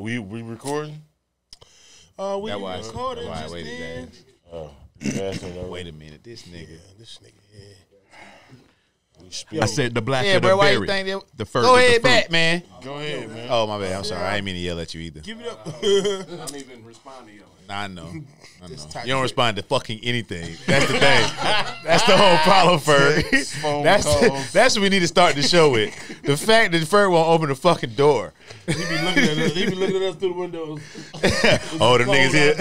We recording? We recording. That's why I waited then. Wait a minute, this nigga. Yeah. I said the black yeah, bro, why you think that? The first. Go ahead, back, man. Go ahead, man. Oh my bad. I'm sorry. I ain't mean to yell at you either. Give it up. I don't even respond to y'all. I know. You don't respond to fucking anything. That's the thing. That's the whole problem, Ferg. That's what we need to start the show with. The fact that Ferg won't open the fucking door. He be looking at us. He be looking at us through the windows. Oh, the niggas here.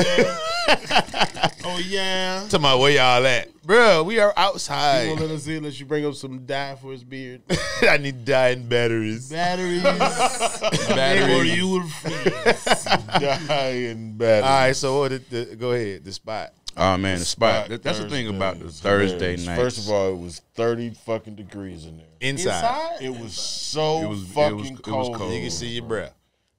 Oh yeah. To my where y'all at, bro? We are outside. You won't let us in unless you bring up some dye for his beard. I need dye and batteries. Batteries. Or you will freeze. Dye and batteries. All right, so go ahead. The spot. Oh man, the spot. That's Thursday. The thing about the Thursday night. First of all, it was 30 fucking degrees in there. Inside? It was so fucking cold. You can see your breath.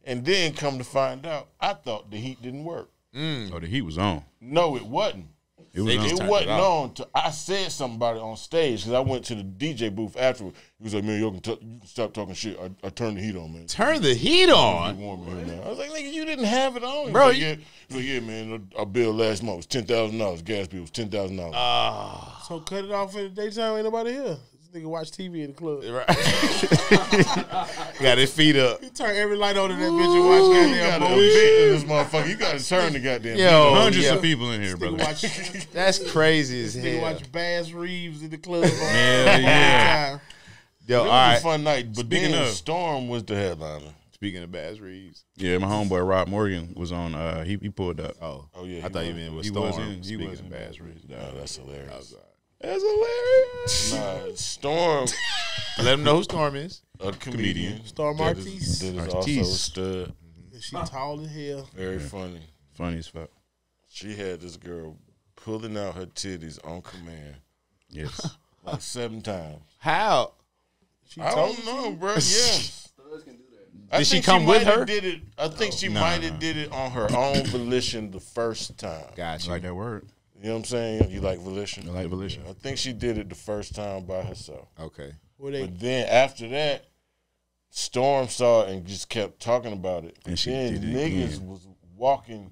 And then come to find out, I thought the heat didn't work. Oh, the heat was on. No, it wasn't. It wasn't on. I said something about it on stage because I went to the DJ booth afterwards. He was like, man, you can stop talking shit. I turned the heat on, man. Turn the heat on? I was like, nigga, you didn't have it on. Bro, he was like, yeah, man, our bill last month was $10,000. Gas bill was $10,000. So cut it off in the daytime. Ain't nobody here. Nigga watch TV in the club. Right. Got his feet up. You turn every light on in that bitch and watch goddamn movies. This motherfucker. You gotta turn the goddamn. Yo, hundreds of people in here, brother. That's crazy as hell. Nigga watch Bass Reeves in the club. Hell yeah. Yo, all right. It was a fun night, but then Storm was the headliner. Speaking of Bass Reeves. Yeah, my homeboy Rob Morgan was on. He pulled up. Oh yeah. I thought he was Storm. He was in Bass Reeves. No, that's hilarious. That's hilarious. Storm. Let him know who Storm is. A comedian. Storm Artis. That is also stud. She tall as hell. Very funny. Funny as fuck. She had this girl pulling out her titties on command. Yes. Like 7 times. How? I don't know, bro. Yeah. Did she come with her? Did it? I think she might have did it on her own volition the first time. Gotcha. Like that word. You know what I'm saying? You like volition? I like volition. I think she did it the first time by herself. Okay. But then after that, Storm saw it and just kept talking about it. And then niggas was walking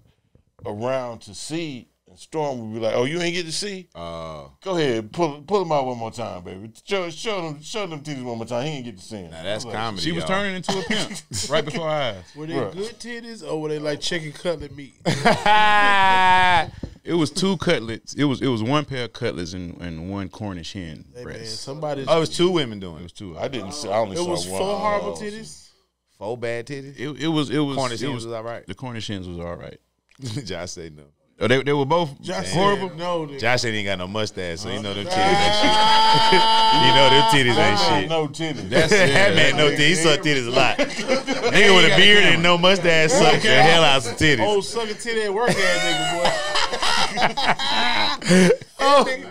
around to see, and Storm would be like, oh, you ain't get to see? Go ahead. Pull them out one more time, baby. Show them titties one more time. He ain't get to see them. Now, that's comedy, She was turning into a pimp right before our eyes. Were they good titties or were they like chicken cutlet meat? It was 2 cutlets. It was 1 pair of cutlets and 1 Cornish hen breast. It was 2 women doing it. It was 2. I didn't. I only saw one. It was 4 horrible titties. 4 bad titties. It was. Cornish hens was all right. The Cornish hens was all right. Josh said no. Oh, they were both horrible. No, Josh ain't got no mustache, so you know them titties ain't shit. You know them titties ain't shit. No titties. That man no titties. He sucked titties a lot. Nigga with a beard and no mustache sucked the hell out some titties. Old sucking titty at work ass nigga boy. Every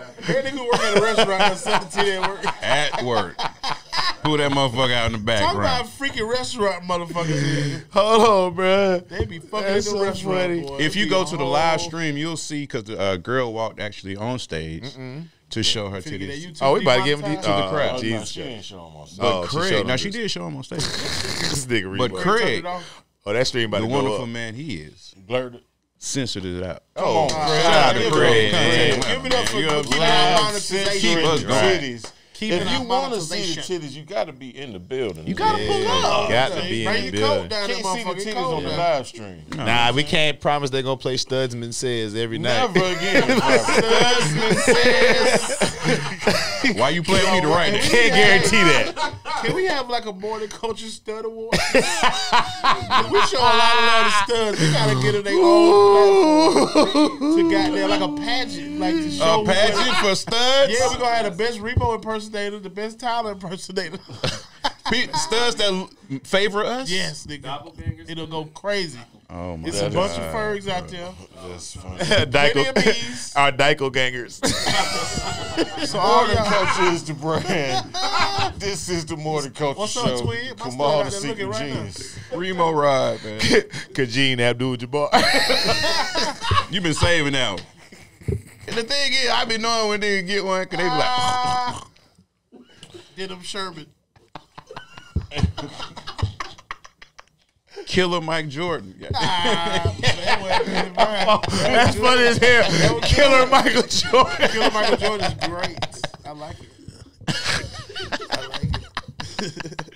nigga who work at a restaurant has something to their work. At work. Pull that motherfucker out in the background. Talk about freaking restaurant motherfuckers. Hold on, bro. They be fucking in the restaurant. Boy. If you go to the live stream, you'll see because the girl walked actually on stage to show her titties. Oh, we about to give them to the crowd. Jesus. She didn't show them on stage. But Craig, now she did show them on stage. This nigga, but Craig, that stream about to go up. The wonderful man he is. Blurted. Censored it out. Oh, shout out to Craig. Give it up for monetization. If you want to see the titties, you got to be in the building. You got to pull up. You got to be in the building. Can't see the titties on the live stream. Nah, we can't promise they're going to play Studsman Says every night. Never again. Studsman Says. Why you playing me the right? Can't guarantee that. Can we have like a morning culture stud award? We show a lot of studs. We gotta get them their own platform to goddamn like a pageant, like to show a pageant for studs. Yeah, we gonna have the best Rebo impersonator, the best Tyler impersonator. Studs that favor us. Yes, nigga. It'll go crazy. Oh my! It's a bunch of Fergs out there. That's funny. Dykel, our Dykel gangers. So Morning Culture is the brand. This is the Morning Culture Show. Twin? Kamal the Secret Genius. Remo Rod, man. Kajeen Abdul-Jabbar. You been saving that one. And the thing is, I been knowing when they get one, because they be like, did them sherbet. Killer Mike Jordan. That's funny as hell. Killer Michael Jordan. Killer Michael Jordan is great. I like it. I like it.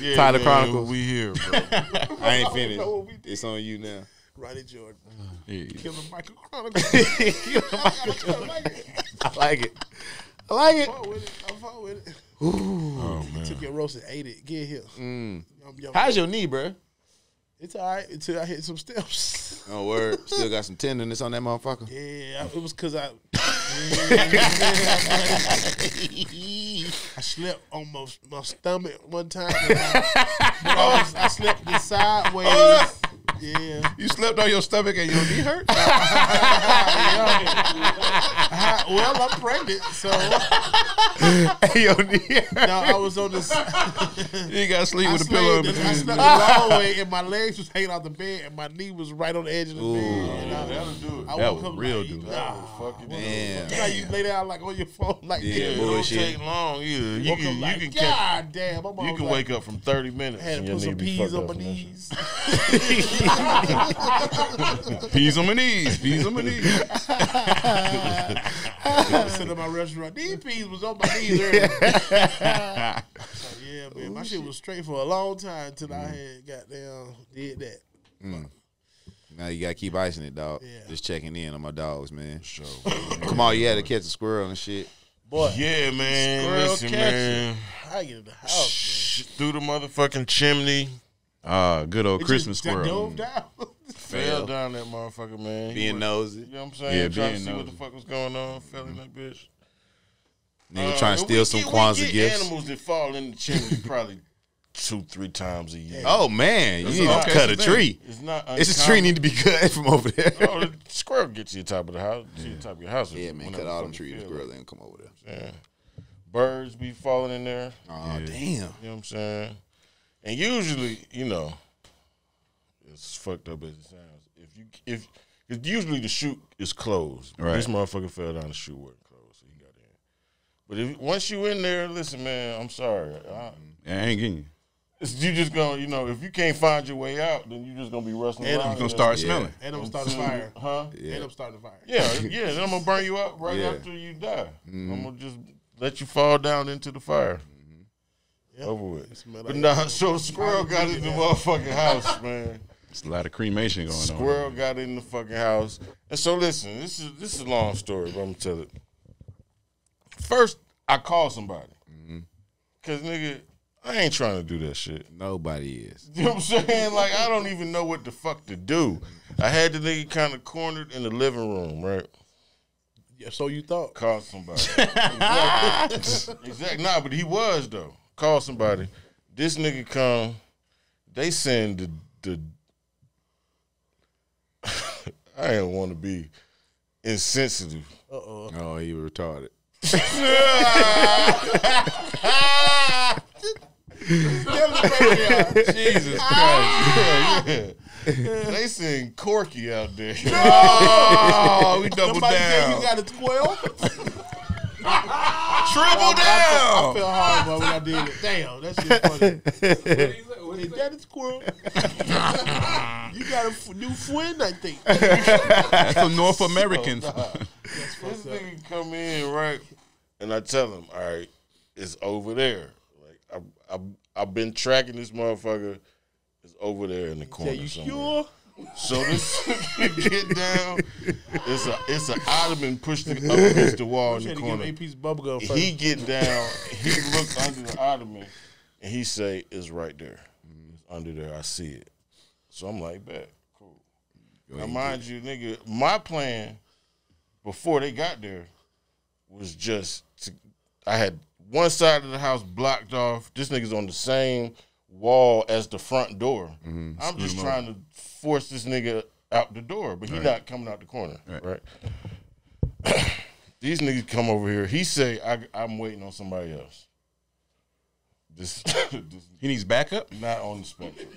Yeah, Tyler Chronicles. We here, bro. I ain't finished. It's on you now. Roddy Jordan. Yeah. Killer Michael Chronicles. Killer Michael Jordan. I like it. I like it. I fought with it. Ooh. Oh, man. Took your roast and ate it. Get here. Mm. How's your knee, bro? It's all right until I hit some steps. Oh, word. Still got some tenderness on that motherfucker? Yeah, it was because I... I slept on my stomach one time. I slept this sideways. Yeah. You slept on your stomach and your knee hurt? Well, I'm pregnant, so. Hey, your knee hurt. No, I was on this. You got to sleep with a pillow in between. I slept the long way and my legs was hanging out the bed and my knee was right on the edge of the bed. And that'll do it. That was real, dude. That was fucking damn. How you lay down like on your phone like this. It don't take long either. You can God damn. You can wake up from 30 minutes. I had to put some peas on my knees. Peas on my knees. Peas on my knees. I said in my restaurant, these peas was on my knees earlier. Yeah, man. My shit was straight for a long time until I had goddamn did that. Mm. Now you got to keep icing it, dog. Yeah. Just checking in on my dogs, man. Sure. Come on, you had to catch a squirrel and shit. Boy. Yeah, man. Squirrel listen, catching. Man. I get in the house, shh, man. Through the motherfucking chimney. Good old Christmas squirrel. Down. Fell down that motherfucker, man. Being nosy. You know what I'm saying? Yeah, trying to see what the fuck was going on. Fell in that bitch. Nigga trying to steal some Kwanzaa gifts. Animals that fall in the chimney probably 2-3 times a year. Oh, man. You need to cut a tree. It's not uncommon. It's a tree need to be cut from over there. Oh, the squirrel gets you to the top of the house. Yeah, the top of your house. Yeah, man. Cut all them trees. The squirrel ain't come over there. Yeah. Birds be falling in there. Oh, damn. You know what I'm saying? And usually, you know, as fucked up as it sounds, if usually the chute is closed. Right. This motherfucker fell down, the chute wasn't closed, so he got in. But if once you in there, listen, man, I'm sorry. I ain't getting you. You just gonna, you know, if you can't find your way out, then you just gonna be rustling around. You gonna start smelling. And I'm starting fire, huh? Yeah. And I'm starting fire. Yeah, yeah. Then I'm gonna burn you up right after you die. Mm-hmm. I'm gonna just let you fall down into the fire. Yep. Over with. But like nah, so squirrel got in the motherfucking house, man. It's a lot of cremation going on. Squirrel got in the fucking house. And so listen, this is a long story, but I'm gonna tell it. First, I called somebody. Mm-hmm. Cause nigga, I ain't trying to do that shit. Nobody is. You know what I'm saying? Like I don't even know what the fuck to do. I had the nigga kind of cornered in the living room, right? Yeah, so you thought. Called somebody. Exactly. Nah, but he was though. Call somebody. This nigga come. They send the I don't want to be insensitive. Uh-oh. Oh, he was retarded. Jesus Christ. They send Corky out there. Oh, we double somebody down. Said you got a 12? Triple down. I felt hard when I did it. Damn, that shit funny. What is that, a squirrel? You got a new friend, I think. That's for North Americans. So, this nigga come in, right? And I tell him, all right, it's over there. Like I've been tracking this motherfucker. It's over there in the corner. Are you somewhere. Sure? So this get down. It's an ottoman pushed up against the wall in the corner. Give me a piece of bubble gum first. He get down. He look under the ottoman, and he say, "It's right there. It's under there. I see it." So I'm like, "Bet, cool." Now mind you, nigga, my plan before they got there was just I had one side of the house blocked off. This nigga's on the same wall as the front door. Mm-hmm. I'm just trying to force this nigga out the door, but he not coming out the corner, right? These niggas come over here. He say, I'm waiting on somebody else. This he needs backup? Not on the spectrum.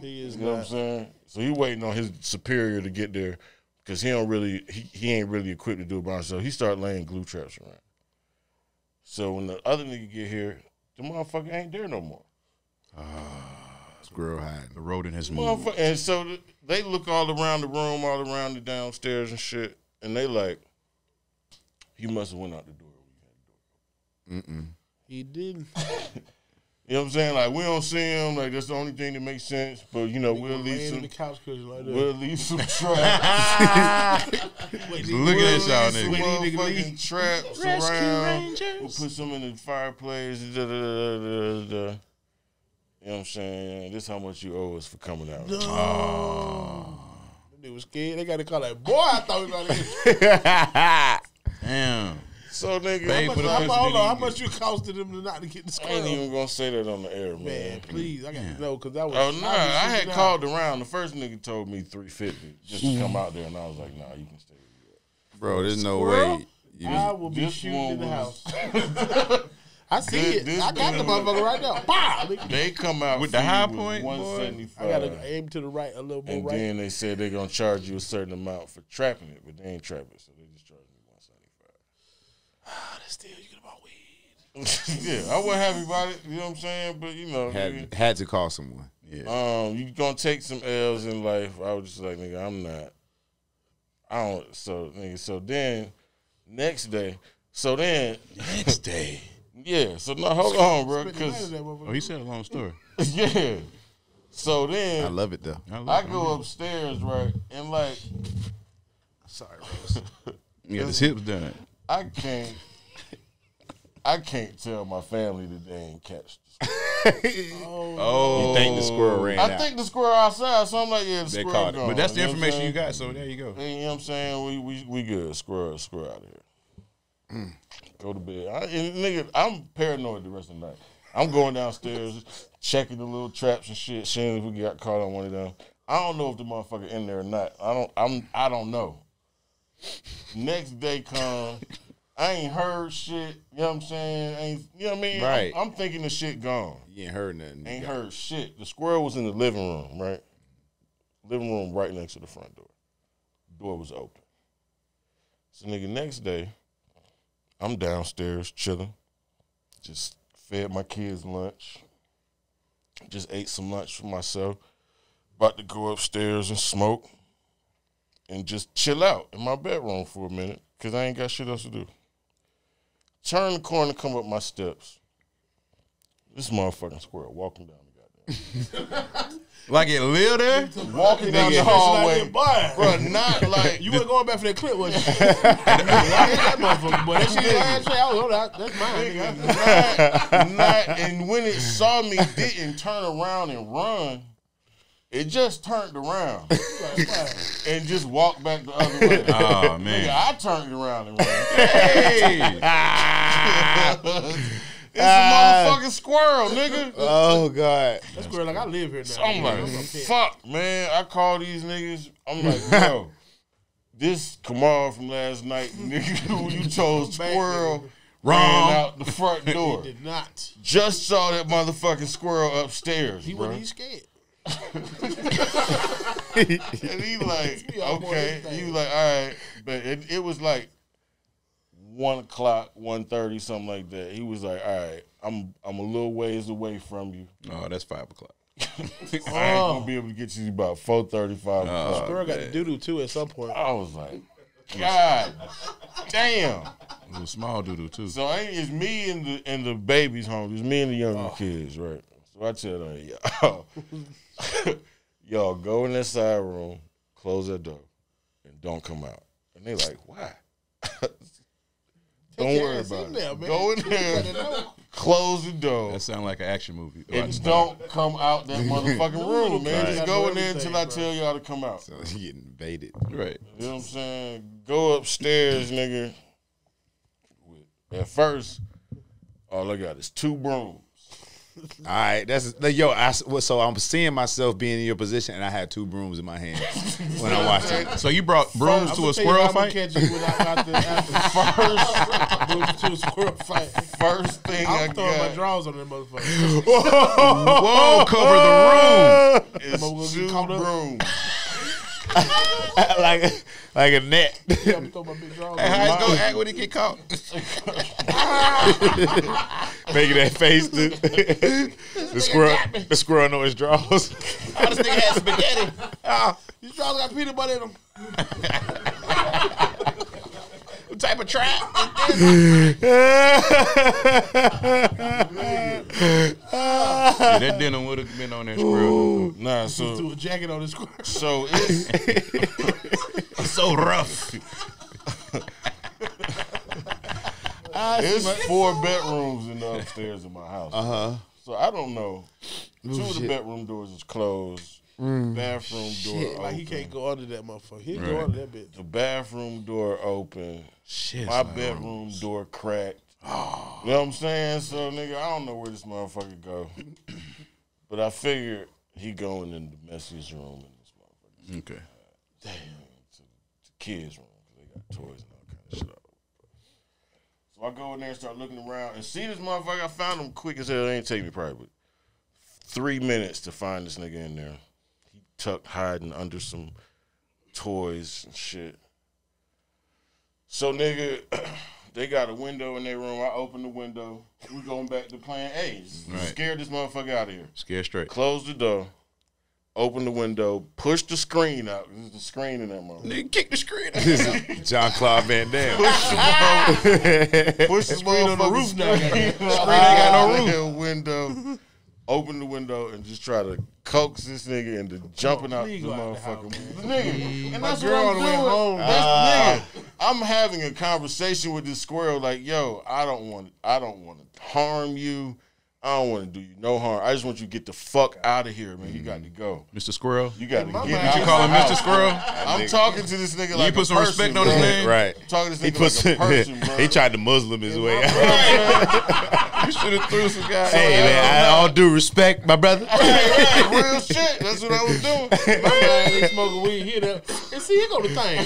He is you know what I'm saying? So he waiting on his superior to get there because he don't really, he ain't really equipped to do it by himself. He start laying glue traps around. So when the other nigga get here, the motherfucker ain't there no more. Squirrel hiding. The road in his mouth. And so they look all around the room, all around the downstairs and shit, and they like, he must have went out the door when we had the door open. Mm-mm. He didn't. You know what I'm saying? Like, we don't see him. Like, that's the only thing that makes sense. But, you know, we'll leave some. We'll leave some traps. Look at this, y'all niggas. We need motherfucking traps around. We'll put some in the fireplace. Da, da, da, da, da. You know what I'm saying? This is how much you owe us for coming out. No. Oh. They were scared. They got to call that boy. I thought we were going to get you. Damn. So, nigga, how much you costed them to not to get the squirrel? I ain't even gonna say that on the air, man. Man, please, I gotta know, cause that was. Oh no, I had called around. The first nigga told me $350 just to come out there, and I was like, nah, you can stay. Bro, there's no way. I will be shooting in the house. I see it. I got the motherfucker right now. Bah! They come out with the high point. 175. I gotta aim to the right a little more. And then they said they're gonna charge you a certain amount for trapping it, but they ain't trapping it, so they just charge. That's still, you get about weed. Yeah, I wasn't happy about it. You know what I'm saying? But, you know. Had to call someone. Yeah. You going to take some L's in life. I was just like, nigga, I'm not. I don't. So, nigga, so then, next day. Yeah. So, no, hold on, bro. Because he said a long story. Yeah. So then. I love it, though. I go upstairs, right, and like. Sorry, bro. Yeah, his hips done. I can't tell my family that they ain't catch the squirrel. Oh. You think the squirrel ran out? I think the squirrel outside, so I'm like, yeah, the squirrel gone. But that's the information you got, so there you go. You know what I'm saying? We good. Squirrel out of here. Mm. Go to bed. Nigga, I'm paranoid the rest of the night. I'm going downstairs, checking the little traps and shit, seeing if we got caught on one of them. I don't know if the motherfucker in there or not. I don't know. Next day come, I ain't heard shit. You know what I'm saying? You know what I mean? Right. I'm thinking the shit gone. You ain't heard nothing. Ain't heard shit. The squirrel was in the living room, right? Living room right next to the front door. Door was open. So, nigga, next day, I'm downstairs chilling. Just fed my kids lunch. Just ate some lunch for myself. About to go upstairs and smoke. And just chill out in my bedroom for a minute, because I ain't got shit else to do. Turn the corner, come up my steps. This motherfucking squirrel walking down the goddamn. Like it lived there? Walking down the hallway. Bro, not like. You weren't going back for that clip, was you? That motherfucker, boy. That shit last year, I was like, that's mine. And when it saw me, didn't turn around and run. It just turned around and just walked back the other way. Oh, man. Yeah, I turned around and ran. Hey! It's a motherfucking squirrel, nigga. Oh, God. That squirrel, like, I live here now. So I'm like, fuck, man. I call these niggas. I'm like, yo, this Kamal from last night, nigga, you chose squirrel. Wrong. Out the front door. He did not. Just saw that motherfucking squirrel upstairs, he wasn't even scared. And he like, okay, he was like, all right, but it was like 1 o'clock, 1:30, something like that. He was like, all right, I'm a little ways away from you. Oh, that's 5 o'clock. I ain't gonna be able to get you about 4:35. The squirrel got the doodoo too at some point. I was like, God damn. It was a small doodoo too. So it's me and the babies home. It's me and the younger kids, right? So I tell them, y'all go in that side room, close that door, and don't come out. And they like, why? Don't worry about it. There, go in there, close the door. That sound like an action movie. And don't come out that motherfucking room, man. Right. Just go in there until I tell y'all to come out. So you get invaded. Right. You know what I'm saying? Go upstairs, nigga. At first, all I got is 2 brooms. All right, that's yo. So I'm seeing myself being in your position, and I had 2 brooms in my hand when I watched it. So you brought brooms to a squirrel fight. First thing I'm throwing my drawers on that motherfucker. Whoa, cover the room. It's 2 brooms. like a net. Hey, how he's gonna act when he get caught? Making that face, dude. The squirrel know his draws. Oh, this nigga had spaghetti. His draws got peanut butter in them. What type of trap is this? Yeah, that denim would have been on that squirrel. Nah, so threw a jacket on this squirrel. So it's so rough. It's 4 bedrooms in the upstairs of my house. So I don't know. Two of the bedroom doors is closed. Bathroom door open. Like he can't go under that motherfucker. He go under that bitch. The bathroom door open. Shit. My bedroom door cracked. Oh. You know what I'm saying? So, nigga, I don't know where this motherfucker go. But I figured he going in the messiest room in this motherfucker. Okay. Damn. To the kids' room. They got toys and all kind of shit. So I go in there and start looking around and see this motherfucker. I found him quick as hell. It ain't take me probably 3 minutes to find this nigga in there. He tucked hiding under some toys and shit. So, nigga... They got a window in their room. I opened the window. We going back to plan A. Scare this motherfucker out of here. Scare straight. Close the door. Open the window. Push the screen out. There's the screen in that motherfucker. Nigga, kick the screen out. Jean-Claude Van Damme. Push the screen on the roof now. Screen ain't got no roof. Window. Open the window and just try to coax this nigga into jumping out the motherfucker. Nigga, and that's what I'm doing. Home. That's nigga. I'm having a conversation with this squirrel like, yo, I don't want to harm you. I don't want to do you no harm. I just want you to get the fuck out of here, man. You got to go. Mr. Squirrel? You got to get out. You call him Mr. Squirrel? I'm talking to this nigga like a person. You put some respect on his name? Right. I'm talking to this nigga like a person, bro. He tried to Muslim his way out. You should have threw some guys. Hey, man, all due respect, my brother. Right, real shit. That's what I was doing. My man ain't smoking weed here. And see, here go the thing.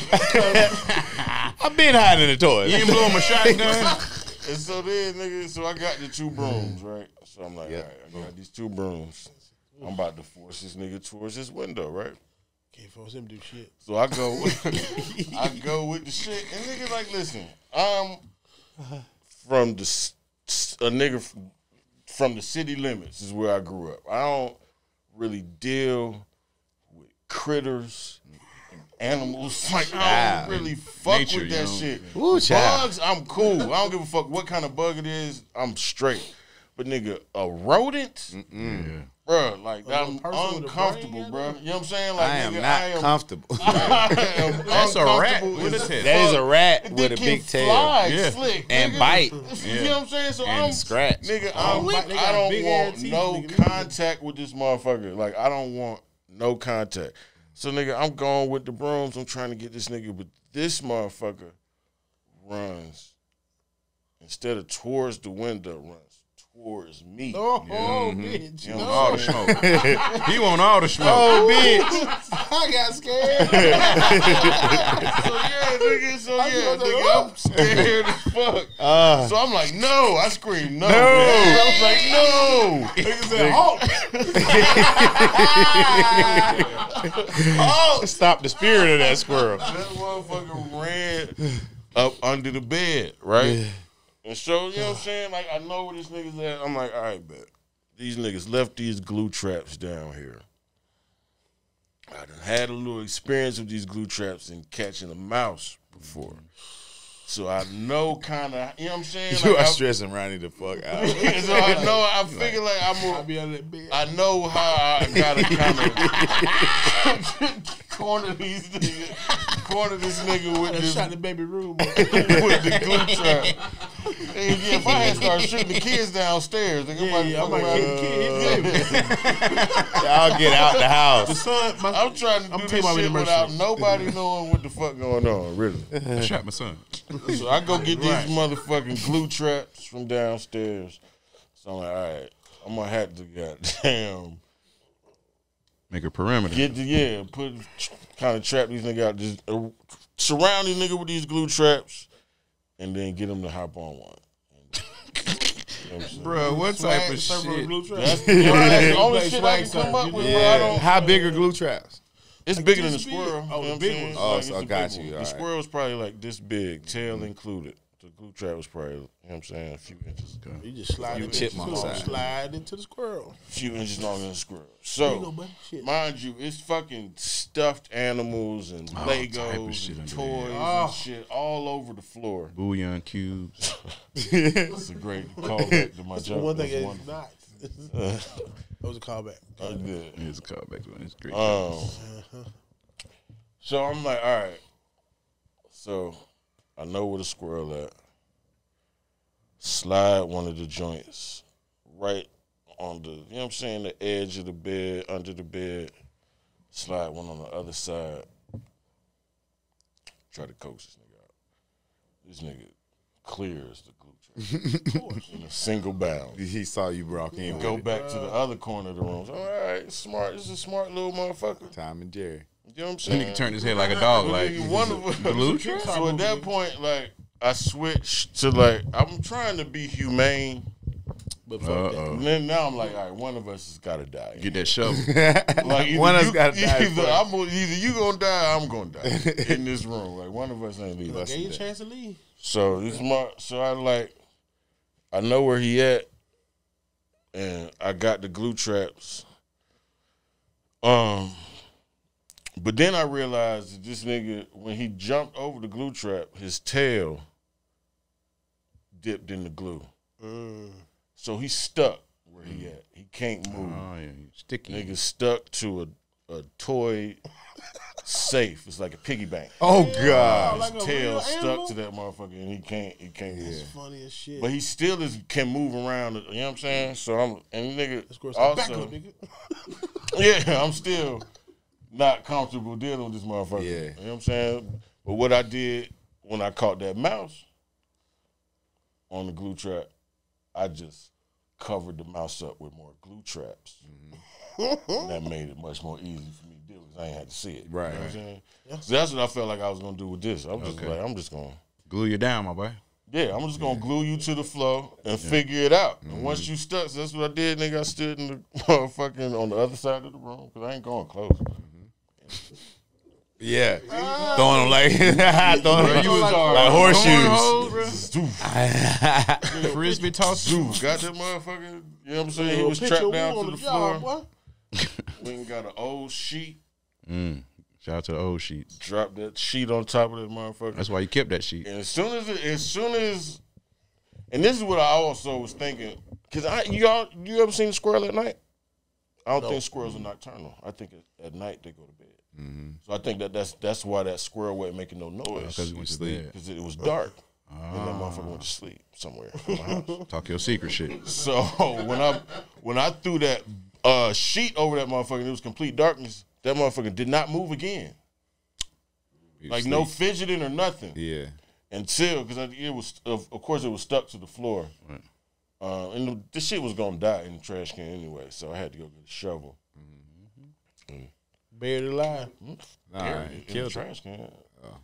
I've been hiding the toys. You ain't blowing my shotgun. And so then, nigga, so I got the 2 brooms, right? So I'm like, all right, I got these 2 brooms. I'm about to force this nigga towards this window, right? Can't force him to do shit. So I go with, I go with the shit. And nigga, like, listen, I'm from the... A nigga from the city limits is where I grew up. I don't really deal with critters and animals. Like, I don't really fuck with that shit. Ooh, bugs, I'm cool. I don't give a fuck what kind of bug it is. I'm straight. But, nigga, a rodent? Bro, like, I'm uncomfortable, bro. You know what I'm saying? Like, I am not comfortable. That's a rat with a tail. That is a rat with a big tail. Slick, and bite. You know what I'm saying? So and scratch. Nigga, I don't want no contact with this motherfucker. Like, I don't want no contact. So, nigga, I'm going with the brooms. I'm trying to get this nigga. But this motherfucker runs, instead of towards the window, runs towards me. Oh, bitch. You want all the smoke. He want all the smoke. Oh, bitch. I got scared. So, yeah, nigga, I'm scared as fuck. So, I'm like, no. I screamed, no. I was like, no. Nigga said, halt. Stop the spirit of that squirrel. That motherfucker ran up under the bed, right? Yeah. And so, you know what I'm saying? Like, I know where this nigga's at. I'm like, all right, bet. These niggas left these glue traps down here. I done had a little experience with these glue traps and catching a mouse before. So I know kind of, you know what I'm saying? Like, you are stressing Ronnie the fuck out. So I know, I figure like I'm going to, I know how I got to kind of corner this nigga with this. Shot the baby room. With the glue trap. And yeah, if I had started shooting the kids downstairs, nigga, I'm like, y'all get out the house. The son, I'm trying to do this shit without nobody knowing what the fuck going on, really. I shot my son. So I go get these motherfucking glue traps from downstairs. So I'm like, all right, I'm going to have to goddamn make a perimeter. Put kind of trap these niggas out. Just surround these niggas with these glue traps and then get them to hop on one. Bro, what type of shit? That's the only shit I can come up with, bro. How big are glue traps? It's like bigger than the squirrel. Oh, the big one. Oh, so I got you. The squirrel was probably like this big, tail included. The glue trap was probably, you know what I'm saying, a few inches. You just slide into the squirrel. Slide into the squirrel. A few inches longer than the squirrel. So, mind you, it's fucking stuffed animals and Legos and toys and shit all over the floor. Bouillon cubes. It's a great callback to my job. One thing is not. That was a callback. It was a callback. It's great. So I'm like, all right. So I know where the squirrel at. Slide one of the joints right on the, you know what I'm saying, the edge of the bed, under the bed. Slide one on the other side. Try to coax this nigga out. This nigga clears the glue in a single bound. He saw you broke in. Go back to the other corner of the room. All right, smart. This is a smart little motherfucker. Tom and Jerry. You know what I'm saying? Then he can turn his head like a dog, like Blue. So at that point, like I switched to like I'm trying to be humane, but fuck that. And then now I'm like, all right, one of us has got to die. Get that shovel. Like one of us got to die. Either you gonna die, or I'm gonna die in this room. Like one of us ain't leaving. Gave you a chance to leave. So this is my. So I like, I know where he at, and I got the glue traps. But then I realized that this nigga, when he jumped over the glue trap, his tail dipped in the glue. So he's stuck where he at. He can't move. Oh, yeah. Sticky. Nigga stuck to a toy safe. It's like a piggy bank. Oh, God. His like tail stuck to that motherfucker, and he can't move. That's funny as shit. But he still can move around. You know what I'm saying? So I'm, and nigga also. Yeah, I'm still not comfortable dealing with this motherfucker. Yeah. You know what I'm saying? But what I did when I caught that mouse on the glue trap, I just covered the mouse up with more glue traps. That made it much more easy for me to deal with. I ain't had to see it. Right. You know what I'm saying? Yeah. So that's what I felt like I was going to do with this. I'm just like, I'm just going to glue you down, my boy. Yeah, I'm just going to glue you to the floor and figure it out. And once you stuck, so that's what I did, nigga. I stood in the motherfucking on the other side of the room because I ain't going close. Yeah, throwing them like throwing them like horseshoes. Frisbee toss. Got that motherfucker. You know what I'm saying? He was trapped down to the floor. We got an old sheet. Shout out to the old sheet. Dropped that sheet on top of that motherfucker. That's why you kept that sheet. And as soon as, and this is what I also was thinking, because you ever seen a squirrel at night? I don't think squirrels are nocturnal. I think at night they go to bed. So I think that's why that squirrel wasn't making no noise. Because went to sleep. Because it was dark. And that motherfucker went to sleep somewhere. In my house. Talk your secret shit. So when I threw that sheet over that motherfucker, and it was complete darkness. That motherfucker did not move again. Like no fidgeting or nothing. Yeah. Until because it was of course it was stuck to the floor. Right. And the shit was gonna die in the trash can anyway, so I had to go get a shovel. Buried alive. Nah, killed the trash can. Oh,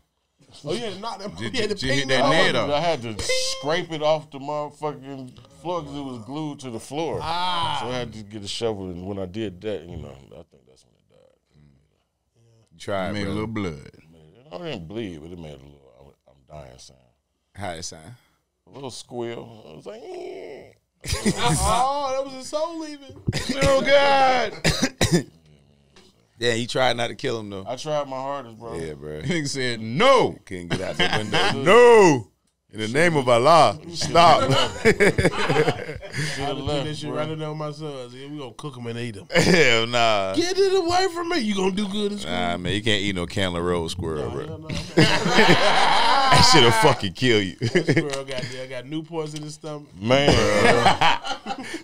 yeah, knock that. You had to hit that net up. I had to scrape it off the motherfucking floor because it was glued to the floor. So I had to get a shovel, and when I did that, you know, I think that's when it died. You tried, made a little blood. I didn't bleed, but it made a little. I'm dying sound. How it sound? A little squeal. I was like, eh. Oh, that was his soul leaving. Oh, God. Yeah, you tried not to kill him, though. I tried my hardest, bro. Yeah, bro. He said, no. He couldn't get out the window. No. In the name of Allah, stop. I left, this shit right down my sons. Yeah, we gonna cook them and eat them. Hell nah. Get it away from me. You gonna do good as nah, man, you can't eat no Candler Road squirrel, bro. No. That shit'll fucking kill you. That squirrel got Newports in his stomach. Man.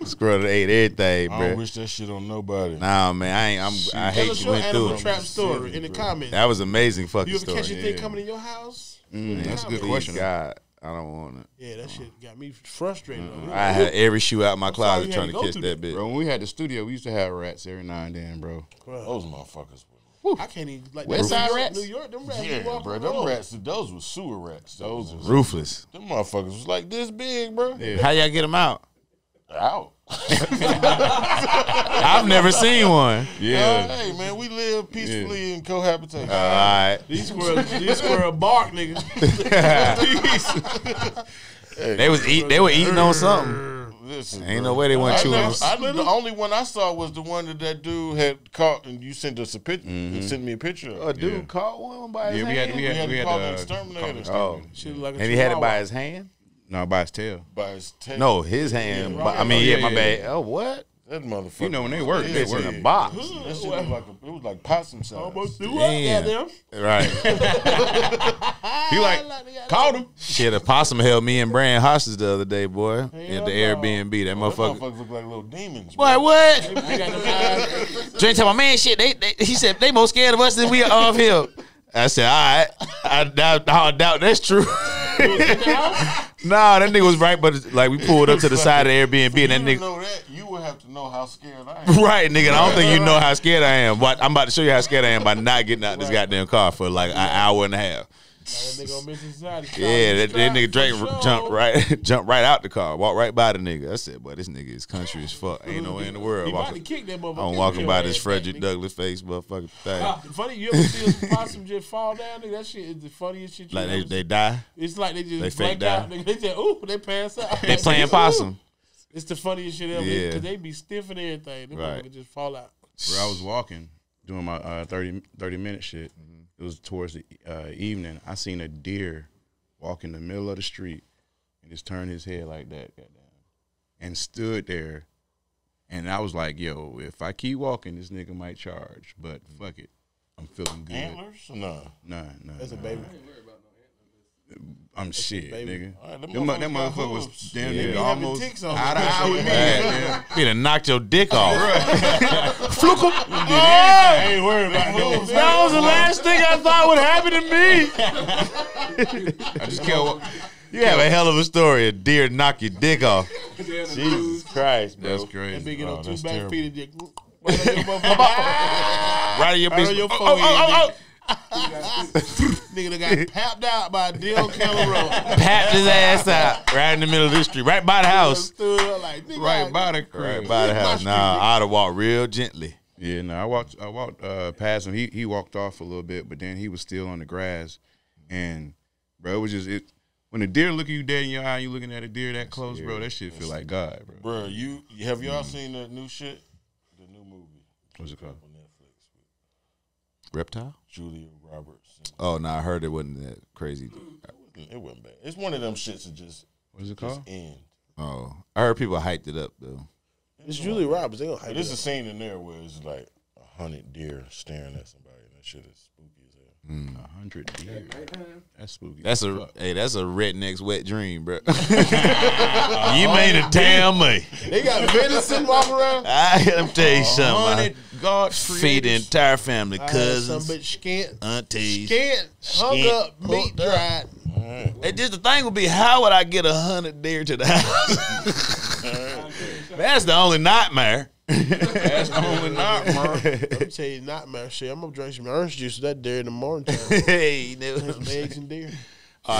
Squirrel ate everything, bro. I don't wish that shit on nobody. Nah, man, I hate you went through. Tell us your animal trap story in the comments. That was amazing fucking story. You ever catch anything coming in your house? That's a good question. God. I don't want it. Yeah, that shit got me frustrated. I had every shoe out my closet trying to catch that bitch. Bro, when we had the studio, we used to have rats every now and then, bro. Those motherfuckers. Woo. I can't even like Westside rats. New York, them rats. Yeah, bro, them rats. Those were sewer rats. Those were ruthless. Them motherfuckers was like this big, bro. Yeah. How y'all get them out? Out. I've never seen one. Yeah. Hey man, we live. live peacefully in cohabitation. All right. These squirrels bark, nigga. They were eating on something. Listen, ain't no way they weren't chewing. The only one I saw was the one that dude had caught, and you sent us a picture. You sent me a picture. A dude caught one by his hand. We had to call the exterminator. Oh, and he had it by his hand. No, by his tail. By his tail. No, his hand. Yeah, right. I mean, yeah, my bad. Oh, what? That motherfucker. You know when they work in a box. That shit was like it was like possum size. Almost threw up them. Right. He like caught him. Shit, a possum held me and Brand hostage the other day, boy, at the Airbnb. That motherfucker look like little demons. Boy, what? Drake tell my man shit. He said they more scared of us than we are of him. I said, all right. I doubt that's true. Nah, that nigga was right, but like we pulled up to the side of the Airbnb, and that nigga. Know that, you would have to know how scared I am. Right, nigga. I don't think you know how scared I am. But I'm about to show you how scared I am by not getting out this goddamn car for like an hour and a half. That nigga on Mississippi. Yeah, that nigga Drake jumped right out the car, walked right by the nigga. I said, boy, this nigga is country as fuck. Ain't no way in the world. I'm walking by this Frederick Douglass face motherfucking thing. Funny, you ever see a possum just fall down, nigga? That shit is the funniest shit you ever see. Like they die? It's like they just black out. Nigga. They just, ooh, they pass out. They playing possum. It's the funniest shit ever. Yeah. Because they be stiff and everything. Them niggas just fall out. Where I was walking, doing my 30-minute shit. It was towards the evening. I seen a deer walk in the middle of the street and just turn his head like that, and stood there. And I was like, yo, if I keep walking, this nigga might charge, but fuck it. I'm feeling good. Antlers? No. No. That's a baby. I ain't worried about no antlers. That's shit, nigga. Right, that motherfucker was damn nigga almost out of eye with me. He'd have knocked your dick off. Fluke him. I ain't worried about moves. That was the last thing I thought would happen to me. I just killed. You have a hell of a story. A deer knock your dick off. Jesus Christ, bro. That's crazy. That nigga on two back feet and dick. Right on your bitch. Oh. Nigga that got papped out by Dale Calero. Papped his ass out right in the middle of the street, right by the house. Right by the house. Nah, I'd have walked real gently. Yeah, no, I walked past him. He walked off a little bit, but then he was still on the grass. And bro, it was just when a deer look at you dead in your eye, you looking at a deer that close, bro. That shit feel like God, bro. Bro, have y'all seen the new shit? The new movie. What's it called? Reptile? Julia Roberts. Oh, no, I heard it wasn't that crazy. It wasn't bad. It's one of them shits that just end. Oh, I heard people hyped it up, though. It's Julia Roberts. They gonna hype it up. There's a scene in there where it's like 100 deer staring at somebody, and that shit is spooky as hell. 100 deer. That's spooky. That's a redneck's wet dream, bro. You made it damn me. They got venison walking around. I am telling you something. God feed the entire family, cousins, aunties, hung up, meat dried. Right. And just the thing would be, how would I get 100 deer to the house? That's the only nightmare. That's the only nightmare. Let me tell you, nightmare shit. I'm gonna drink some orange juice with that deer in the morning time. Hey, some eggs and deer.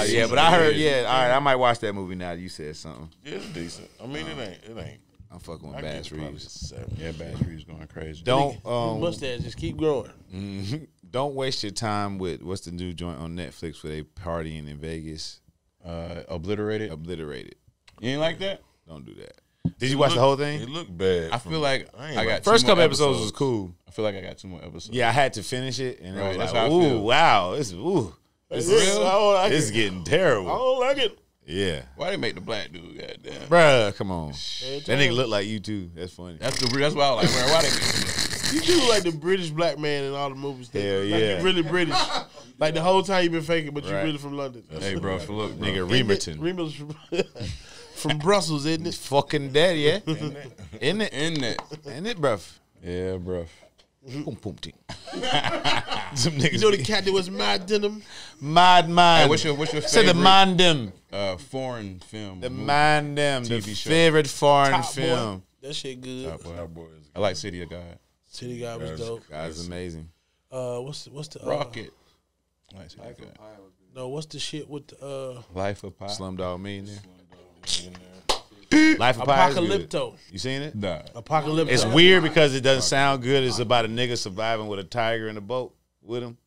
Yeah, but I heard. Yeah, all right. I might watch that movie now. You said something. It's decent. I mean, it ain't. I'm fucking with Bass Reeves. Yeah, Bass Reeves going crazy. Don't mustache just keep growing. Don't waste your time with what's the new joint on Netflix where they partying in Vegas? Obliterated. Obliterated. You ain't like that? Don't do that. Did you watch the whole thing? It looked bad. I feel like I got first couple episodes was cool. I feel like I got 2 more episodes. Yeah, I had to finish it, and I was like, "Ooh, wow, this is getting terrible." I don't like it. Yeah. Why they make the black dude goddamn? Bruh, come on. That nigga look like you too. That's funny. That's why I was like, bruh, why they make you do like the British black man in all the movies. Hell yeah. Like you really British. Like the whole time you been faking, but you really from London. Hey, bro, look, nigga, Remerton. Remerton's from Brussels, isn't it? It's fucking dead, yeah? Isn't it, bruv? Yeah, bruv. You know the cat that was mad denim? Mad man. Hey, what's your favorite? Say the man dem. Foreign film. The man dem. The favorite foreign Top film. Boy. That shit good. Top boy is good. I like City of God. City of God was dope. God's amazing. What's the Rocket? I like City of God. No, what's the shit with the Life of Pi? Slumdog Millionaire. Life of Pi. Apocalypto. You seen it? Nah. Apocalypto. It's weird because it doesn't sound good. It's about a nigga surviving with a tiger in a boat with him.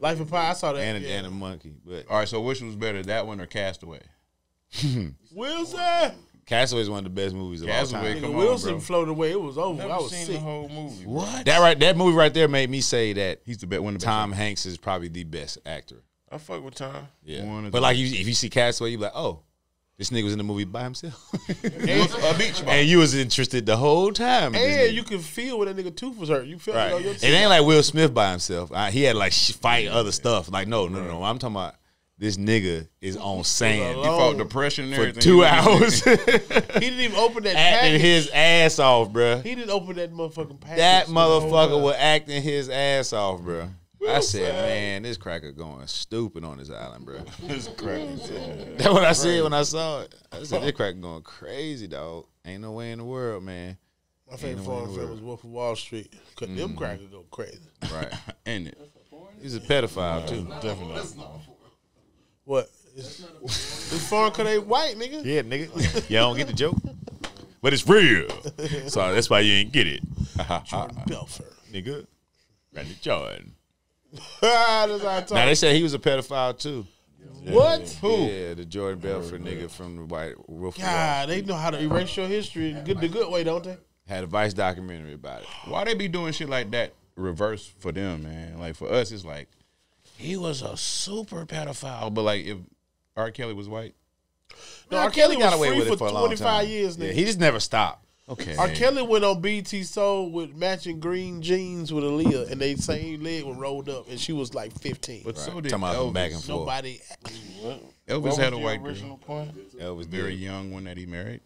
Life of Pi, I saw that. And a monkey. But all right, so which was better, that one or Castaway? Wilson. Castaway is one of the best movies of all time. Wilson floated away. It was over. I was sick. The whole movie. What? That movie right there made me say that he's the best. Tom Hanks is probably the best actor. I fuck with Tom. Yeah. But like, if you see Castaway, you be like, oh, this nigga was in the movie by himself. And you was interested the whole time. And you can feel when that nigga tooth was hurt. You feel right. It teeth. Ain't like Will Smith by himself. He had like fight other stuff. Like no. I'm talking about. This nigga is on sand. He fought depression and everything. For 2 hours. He didn't even open that package. Acting his ass off, bruh. He didn't open that motherfucking package. That motherfucker was acting his ass off, bruh. I said, man, this cracker going stupid on this island, bruh. This cracker. That's what I said when I saw it. I said, this cracker going crazy, dog. Ain't no way in the world, man. My favorite foreign film was Wolf of Wall Street. Because them crackers go crazy. Right. Ain't it? He's a pedophile, too. Definitely. What? It's foreign because they white, nigga. Yeah, nigga. Y'all don't get the joke. But it's real. So that's why you ain't get it. Jordan Belfort. Nigga. Randy Jordan. Now, they said he was a pedophile, too. Yeah. What? Who? Yeah, the Jordan Belfort nigga from the White Wolf. God, they know how to erase your history the good way, don't they? Had a Vice documentary about it. Why they be doing shit like that reverse for them, man? Like, for us, it's like, he was a super pedophile. But like, if R. Kelly was white, no, R. Kelly got away with it for 25 years. Nigga. Yeah, he just never stopped. Okay, R. Kelly went on BT Soul with matching green jeans with Aaliyah, and they same leg was rolled up, and she was like 15. But so did Elvis. Back and forth. Nobody. Elvis had a white girl. Elvis very young one that he married.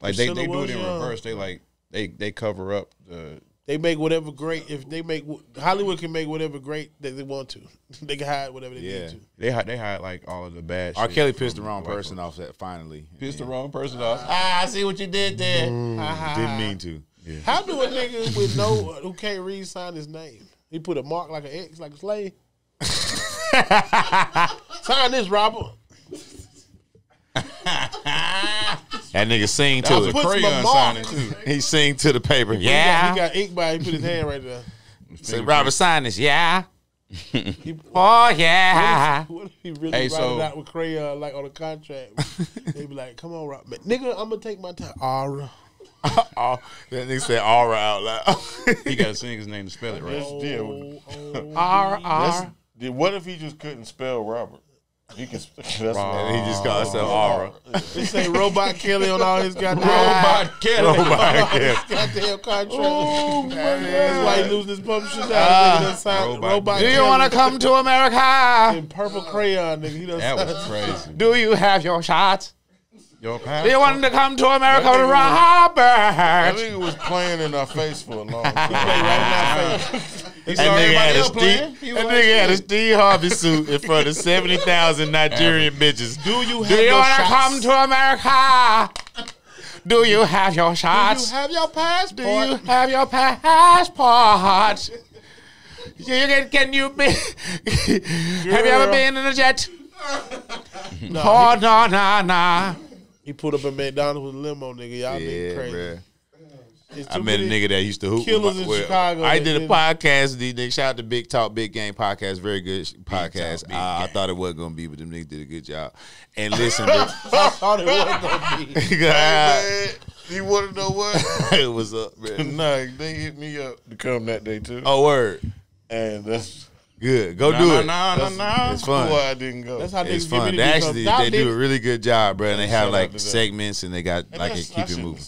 Like they do it in reverse. They like they cover up the. They make whatever great if they make Hollywood can make whatever great that they want to. They can hide whatever they need to. They hide like all of the bad. R. Kelly pissed the wrong person off. That finally pissed the wrong person off. I see what you did there. Didn't mean to. Yeah. How do a nigga with who can't read sign his name? He put a mark like an X, like a slave. Sign this, Robert. That nigga sing to it. Crayon signing too. He sing to the paper. Yeah. He got ink by. He put his hand right there. Say, Robert, sign this. Yeah. Oh yeah. What if he really write it out with crayon like on a contract? They be like, "Come on, Robert, nigga, I'm gonna take my time." Aura. That nigga said Aura out loud. He gotta sing his name to spell it right. Aura. What if he just couldn't spell Robert? He can. That's he just got himself Aura. He say Robot Kelly on all his goddamn. Robot Kelly. Robot Kelly. Goddamn contract. Oh, that's why he losing his publishing Robot. Do you want to come to America? In purple crayon, nigga. He doesn't. That was crazy. Do you have your shot? Your passport? Do you want to come to America, Robert? That nigga was playing in our face for a long time. He played right in our face. That nigga had a Steve Harvey suit in front of 70,000 Nigerian bitches. Do you want to come to America? Do you have your shots? Do you have your passport? Do you have your passport? Can you be? Have you ever been in a jet? No. Oh, nah. He pulled up a McDonald's with a limo, nigga. Y'all been crazy. Bruh. I met a nigga that used to hoop. Killers in Chicago. I did a podcast with these niggas. Shout out to Big Talk, Big Game Podcast. Very good podcast. I thought it wasn't going to be, but them niggas did a good job. And listen, I thought it wasn't going to be. You want to know what? It was up, man. Nah, they hit me up to come that day, too. Oh, word. And that's... Good. Go do it. No. It's fun. I didn't go. That's how it's fun. They actually, they do a really good job, bro. And they have, like, segments, and they got, like, keep it moving.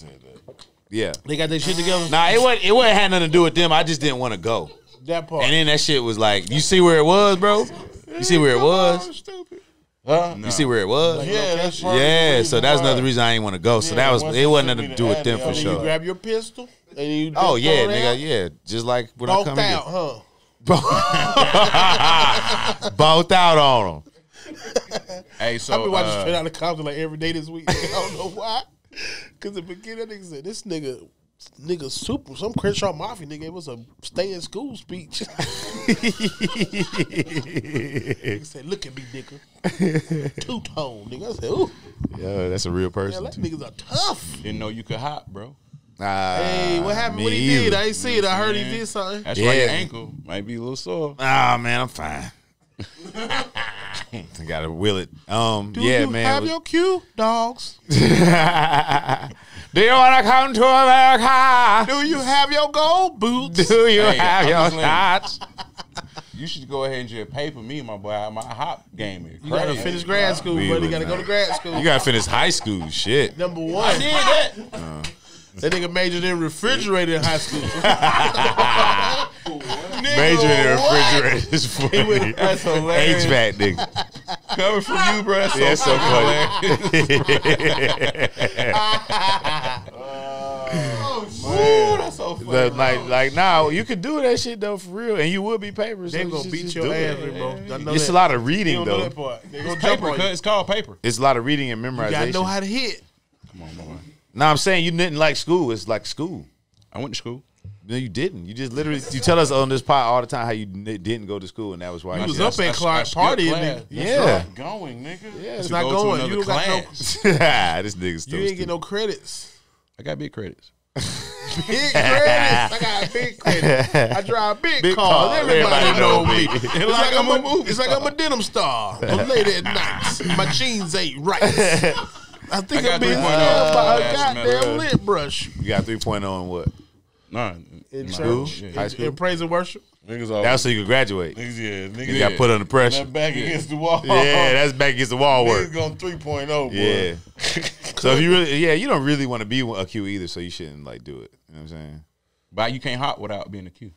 Yeah, they got their shit together. Nah, it had nothing to do with them. I just didn't want to go. That part. And then that shit was like, you see where it was, bro? You see where it was? Stupid. Huh? No. You see where it was? Like, yeah, that's right. Yeah, so that's another reason I didn't want to go. So that was it wasn't nothing to do with them for sure. You grab your pistol and you. Oh yeah, nigga, yeah, just like when I come here. Both out on them. Hey, so I've been watching Straight Outta Compton like every day this week. I don't know why. Cause the beginning nigga said this nigga super some Crenshaw Mafia nigga gave us a stay in school speech. He said, look at me, nigga. Two-tone, nigga. I said, ooh. Yeah, that's a real person. Yeah, that nigga's a tough. Didn't know you could hop, bro. Hey, what happened? What he did? I ain't see it. I heard he did something. That's right. Your ankle might be a little sore. Ah, man, I'm fine. I gotta will it. Do you man. Have your cue, dogs? Do you wanna come to America? Do you have your gold boots? Do you have your shots? You should go ahead and just pay for me, my boy. My hop game is crazy. You gotta finish grad school, brother. You gotta go to grad school. You gotta finish high school. Shit. Number one. I did that. That nigga majored in refrigerated in high school. Majored in refrigerated is funny. That's hilarious. HVAC nigga. Coming from you, bro. That's so funny. Ooh, that's so funny. Like, nah, you could do that shit though for real, and you will be paper. They gonna beat your ass, bro. It's a lot of reading though. It's called paper. It's a lot of reading and memorization. You gotta know how to hit. Come on, boy. No, I'm saying you didn't like school. It's like school. I went to school. No, you didn't. You just literally, you tell us on this pod all the time how you didn't go to school, and that was why you was up at Clark partying, nigga. Yeah. It's not going, nigga. Yeah, it's not going. You don't got no. This nigga's stupid. You ain't get no credits. I got big credits. Big credits. I got big credits. I drive big cars. Everybody know me. It's like I'm a movie. It's like I'm a denim star. I'm late at night. My jeans ain't right. I think I'll be nailed by a goddamn lint brush. You got 3.0 in what? None. In school? High school? In praise and worship? That's so you can graduate. Niggas, yeah, niggas, you got put under pressure. That's back against the wall. Yeah, that's back against the wall work. Niggas going 3.0, boy. Yeah. So if you really, yeah, you don't really want to be a Q either, so you shouldn't, like, do it. You know what I'm saying? But you can't hop without being a Q.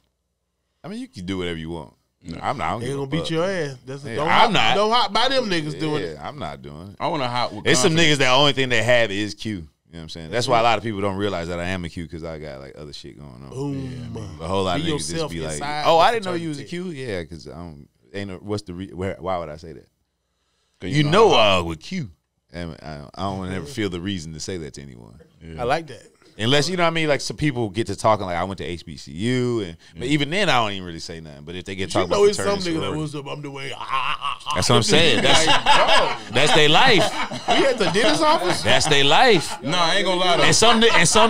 I mean, you can do whatever you want. No, I'm not. They gonna beat your ass. That's a, don't I'm hop, not. Don't hop by them niggas doing it. I'm not doing it. I want to hop with. There's some niggas that only thing they have is Q. You know what I'm saying? That's why a lot of people don't realize that I am a Q because I got like other shit going on. Boom. Yeah, a whole lot of niggas just be like, "Oh, I didn't know you was a Q." Yeah, because ain't no, what's the why would I say that? You know I with Q, and I don't ever feel the reason to say that to anyone. Yeah. I like that. Unless, you know what I mean, like some people get to talking like I went to HBCU, and but even then I don't even really say nothing. But if they get talking about some nigga that was up, I'm the way. That's what I'm saying. That's their life. We at the dentist office. That's their life. No, I ain't gonna lie to you. And some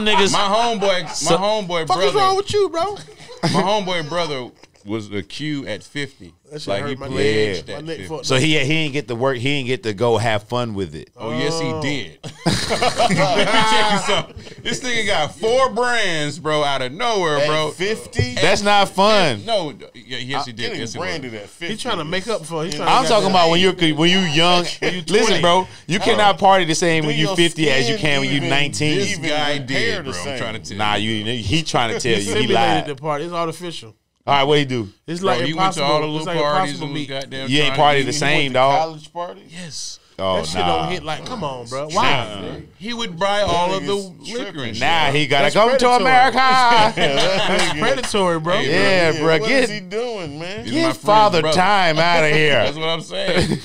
niggas. My homeboy brother. What's wrong with you, bro? My homeboy brother was a Q at 50. Like he pledged at so he ain't get to work. He ain't get to go have fun with it. Oh, yes, he did. Let me check you something. This nigga got 4 brands, bro, out of nowhere, bro. At 50? That's not fun. No, yes, he did. Yes, branded at 50. He's trying to make up for. I'm talking about when you're young. Listen, bro, you cannot party the same when you're 50 as you can when you're 19. This guy did, bro. I'm trying to tell you. Nah, he trying to tell you. He lied. It's artificial. All right, what he do? It's like you went to all the little parties and goddamn. You ain't party the same, dog. College party? Yes. Oh, that shit don't hit like. Come on, bro. Why? He would buy all of the liquor and shit. Nah, he gotta come to America. That's predatory, bro. Yeah, bro. What is he doing, man? Get father time out of here. That's what I'm saying.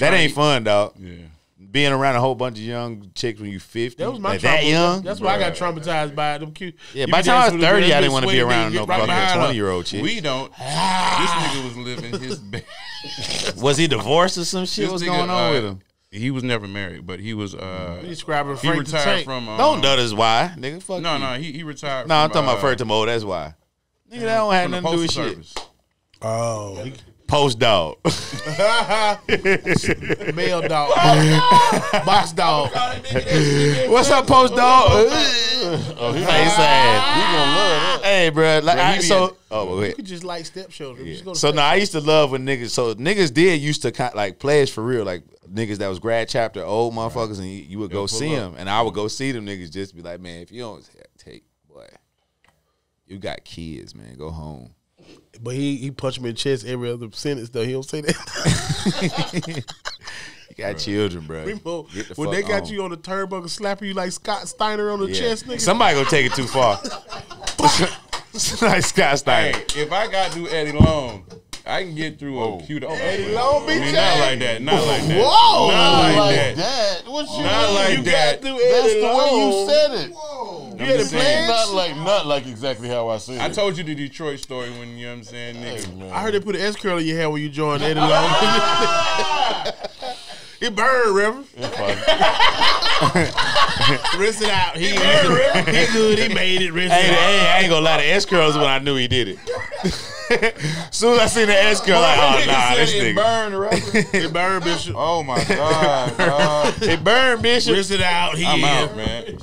That ain't fun, dog. Yeah. Being around a whole bunch of young chicks when you 50, that was my like that young. That's why I got traumatized by them. Cute. Yeah, by the time I was 30, I didn't want to be around no fucking 20-year-old chick. We don't. This nigga was living his best. Was he divorced or some shit? What's going on with him? He was never married, but he was. He retired from. Don't know that's why, nigga. Fuck. No, he retired. No, I'm talking about Ferg Tamo. That's why. Nigga, that don't have nothing to do with shit. Oh. Post dog, mail dog, box dog. What's up, post dog? Oh, he sad. Hey, bro. Like, you could just like stepchildren. Yeah. So now I used to love when niggas. So niggas used to kind of, like pledge for real, like niggas that was grad chapter old motherfuckers, and you would go see them, and I would go see them niggas just be like, man, if you don't take, boy, you got kids, man, go home. But he punched me in the chest every other sentence though. He don't say that. You got children, bro. When they got you on the turnbuckle, slapping you like Scott Steiner on the chest, nigga. Somebody gonna take it too far. Like Scott Steiner. Hey, if I got to Eddie Long, I can get through a cute old. Eddie Long, bitch. I mean, not like that. Not like that. Whoa. Not like that. What you mean? Not like that. That's the way you said it. Whoa. Yeah, the plan not like exactly how I said it. I told you the Detroit story when, you know what I'm saying, nigga. I heard they put an S curl in your hair when you joined Eddie Long. It burned, Reverend. Rinse it out. He good. He made it. Rinse it out. I ain't gonna lie. The S curls when I knew he did it. Soon as I seen the S curl, like, oh nah, this nigga. It burned, Reverend. It burned, Bishop. Oh my God, God. It burned, Bishop. Rinse it out. I'm out, man.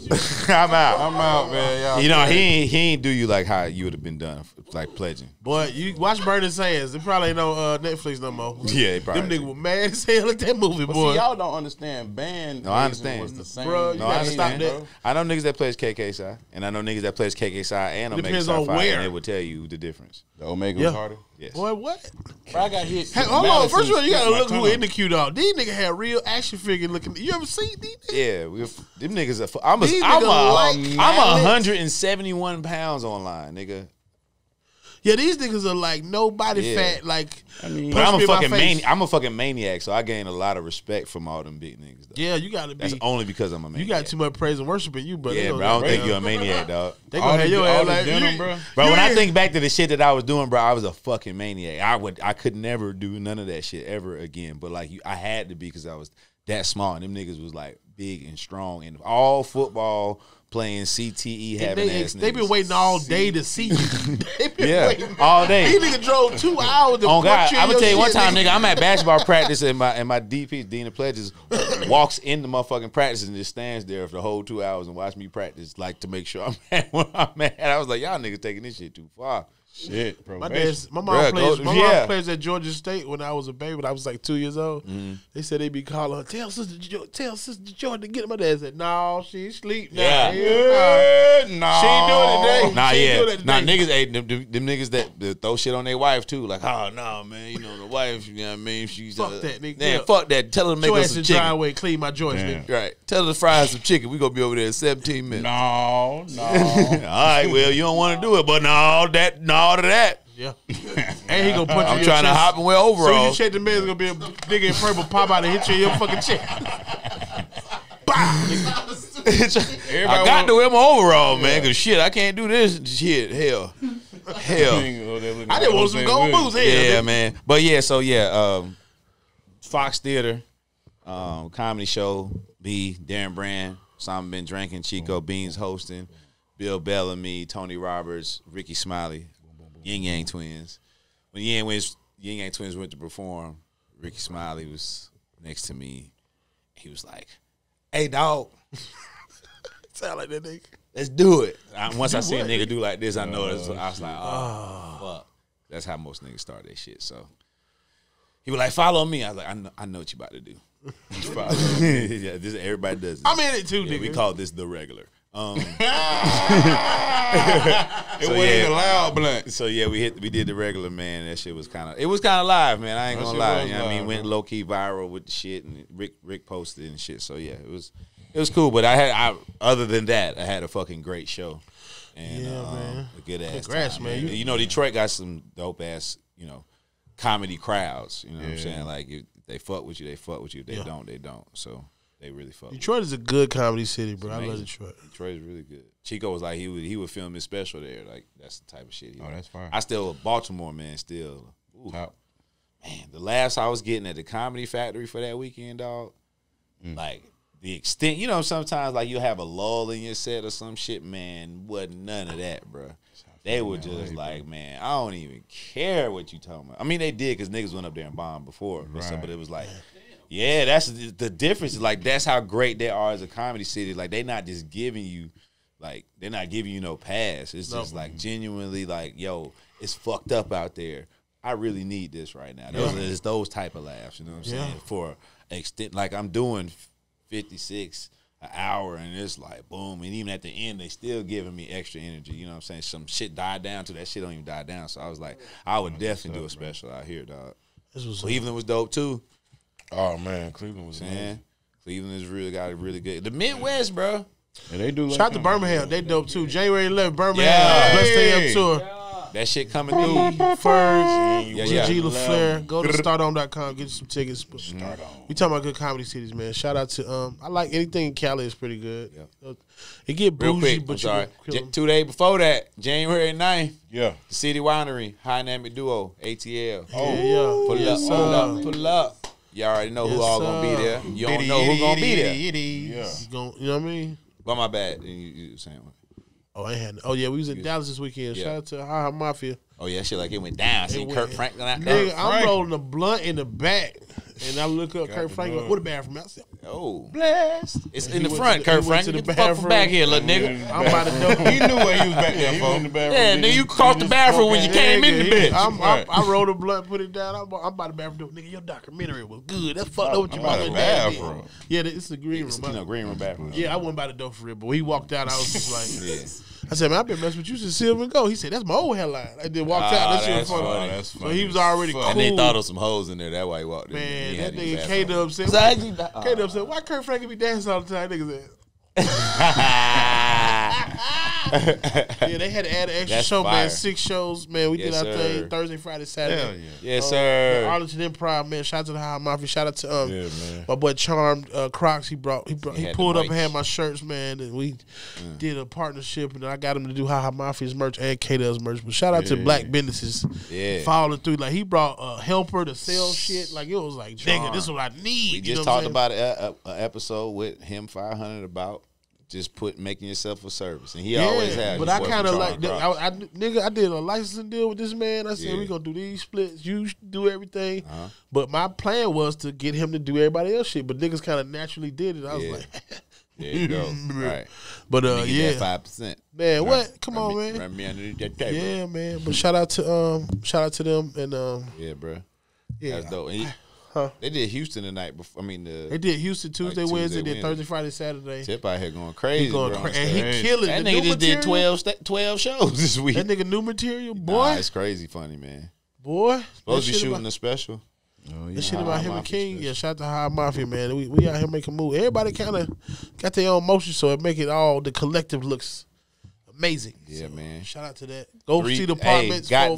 I'm out, man. You know he ain't do you like how you would have been done, like pledging. But you watch burn his ass. It probably ain't no Netflix no more. Yeah, it probably. Them niggas were mad as hell at that movie, boy. Y'all don't understand. Band. No, I understand. Was the same. Bro, you gotta stop that. I know niggas that plays KK Psi, and I know niggas that plays KK Psi and Omega Psi Phi, and they would tell you the difference. The Omega was harder. Yes. Boy, what? Bro, I got hit. Hey, hold on. First of all, you gotta look who in the queue dog. These niggas had real action figure looking. You ever seen these? Yeah, them niggas. I'm 171 pounds online, nigga. Yeah, these niggas are like nobody fat. Like, I mean, but I'm a fucking maniac, so I gain a lot of respect from all them big niggas. Though. Yeah, you gotta be. That's only because I'm a maniac. You got too much praise and worship in you, bro. Yeah, bro, I don't think you're a maniac, dog. They gonna have your ass like, denim, bro. Bro, when I think back to the shit that I was doing, bro, I was a fucking maniac. I could never do none of that shit ever again. But like, I had to be because I was that small, and them niggas was like big and strong and all football. Playing CTE, having ass niggas. They been waiting all day to see you. All day. He nigga drove 2 hours to punch you. I'm gonna tell you one time, nigga, I'm at basketball practice and my DP, Dean of Pledges, walks in the motherfucking practice and just stands there for the whole 2 hours and watch me practice, like to make sure I'm at what I'm at. I was like, y'all niggas taking this shit too far. Shit, bro. My mom plays at Georgia State when I was a baby, when I was like 2 years old. They said they be calling her, tell Sister Jordan to get my dad. I said, no, she sleep now. She ain't doing it today. Nah, niggas, them niggas that throw shit on their wife too. Like, oh, no, man, you know, the wife, you know what I mean? She's fuck that, nigga. Man, fuck that. Tell her to make us some chicken. Away, clean my joints, nigga. Right. Tell her to fry some chicken. We gonna be over there in 17 minutes. No. All right, well, you don't want to do it, but no. Yeah. And he gonna punch you. I'm trying to hop and wear overalls. So you check the man's gonna be a nigga in purple pop out and hit you in your fucking chest. I got to wear my overall, man, cause shit, I can't do this shit. Hell. I didn't want some gold boots. Yeah, man. But yeah, so yeah, Fox Theater, comedy show, B, Darren Brand, Simon Been Drinking, Chico Beans hosting, Bill Bellamy, Tony Roberts, Ricky Smiley, Yin Yang Twins. When Yin Yang Twins went to perform, Ricky Smiley was next to me. He was like, "Hey, dog, sound like that nigga. Let's do it." Once I see a nigga do like this, I know it. I was like, "Oh, fuck." That's how most niggas start that shit. So he was like, "Follow me." I was like, "I know what you about to do." Yeah, this everybody does. I'm in it too, nigga. We call this the regular. It wasn't a loud blunt. So yeah, we did the regular, man. That shit was kind of live, man. I ain't gonna lie. You know what I mean? Went low key viral with the shit, and Rick posted and shit. So yeah, it was cool. But other than that, I had a fucking great show. And yeah, man. A good ass. Congrats, man. You know, Detroit got some dope ass, you know, comedy crowds. You know what I'm saying? Like if they fuck with you, they fuck with you. If they don't, they don't. So they really fuck. Detroit is a good comedy city, bro. I love Detroit. Detroit is really good. Chico was like he would film his special there. Like that's the type of shit. Oh, that's fine. I still Baltimore, man. Still, ooh, top man. The laughs I was getting at the Comedy Factory for that weekend, dog. Like the extent, you know, sometimes like you have a lull in your set or some shit, man. Wasn't none of that, bro. They were just like, man, I don't even care what you talking about. I mean, they did because niggas went up there and bombed before, but it was like. Yeah, that's the difference. Like that's how great they are as a comedy city. Like they not just giving you, like they're not giving you no pass. It's just like genuinely, like yo, it's fucked up out there. I really need this right now. It's those type of laughs. You know what I'm saying? For extent, like I'm doing 56 an hour, and it's like boom. And even at the end, they still giving me extra energy. You know what I'm saying? Some shit died down to that shit don't even die down. So I was like, I would definitely do a special out here, dog. Cleveland was dope too. Oh man, Cleveland was nice. Cleveland is really really good. The Midwest, bro. Yeah, they do. Shout out to Birmingham, they dope too. January 11th, Birmingham, Blessed AM tour. That shit coming through. Ferg, Gigi LaFleur. Go to startome.com. Get you some tickets. Start on. We talking about good comedy cities, man. Shout out to I like anything in Cali is pretty good. Yeah. It get bougie, but you 2 days before that, January 9th. Yeah. The City Winery, High Dynamic Duo, ATL. Oh yeah. Pull up, pull up, pull up. You already know who all gonna be there. You don't know who gonna be there. Yeah. You know what I mean? But my bad. You saying what? Oh, I had. Oh yeah, we was in Dallas this weekend. Yeah. Shout out to High Mafia. Oh yeah, shit like it went down. See Kirk Franklin out there. Nigga, I'm rolling a blunt in the back, and I look up Kirk Franklin. Like, what a bathroom! I said, oh, blessed. It's in the front. Kirk Franklin, get the fuck from back here, little nigga. I'm about to know. He knew where he was back there, folks. Yeah, nigga, you crossed the bathroom when you came in the bitch. I rolled a blunt, put it down. I'm about to bathroom. Nigga, your documentary was good. That's fucked up what you about to bathroom. Yeah, it's the green room. No green room bathroom. Yeah, I went by the door for it, but he walked out. I was just like. I said, man, I've been messing with you since Silver and Gold. He said, that's my old headline. I then walked out. That shit was funny. That's funny. So he was already cool. And they thought of some hoes in there. That's why he walked in. Man, that nigga K-Dub said, why Kirk Franklin be dancing all the time? Nigga said, yeah, they had to add an extra show, man. 6 shows, man. We did our thing Thursday, Friday, Saturday. Hell yeah. Yes, sir. Arlington Improv, man. Shout out to the High Mafia. Shout out to my boy Charmed Crocs. He pulled up and had my shirts, man. And we did a partnership, and I got him to do High Mafia's merch and K-Dub's merch. But shout out to black businesses following through. Like he brought a helper to sell shit. Like it was like, nigga, this is what I need. We just talked about an episode with him 500 about. Just making yourself a service, and he always had. But I kind of like, nigga, I did a licensing deal with this man. I said we gonna do these splits, you do everything. But my plan was to get him to do everybody else shit. But niggas kind of naturally did it. I was like, there you go, right? But yeah, 5%. Man, what? Come on, man. Run me under that table. Yeah, man. But shout out to them and yeah, bro. Yeah, that's dope. They did Houston the night before. I mean, they did Houston Tuesday, like Wednesday, then Thursday, Friday, Saturday. Tip out here going crazy. He going crazy. And he killing. That nigga just did 12 shows this week. That nigga new material, boy. Nah, it's crazy funny, man. Boy, supposed to be shooting a special. Oh, yeah. That shit about him and King. Special. Yeah, shout out to High Mafia, man. We out here making moves. Everybody kind of got their own motion, so it make it all the collective looks amazing. Yeah, so, man. Shout out to that. Go see the apartments. Yeah,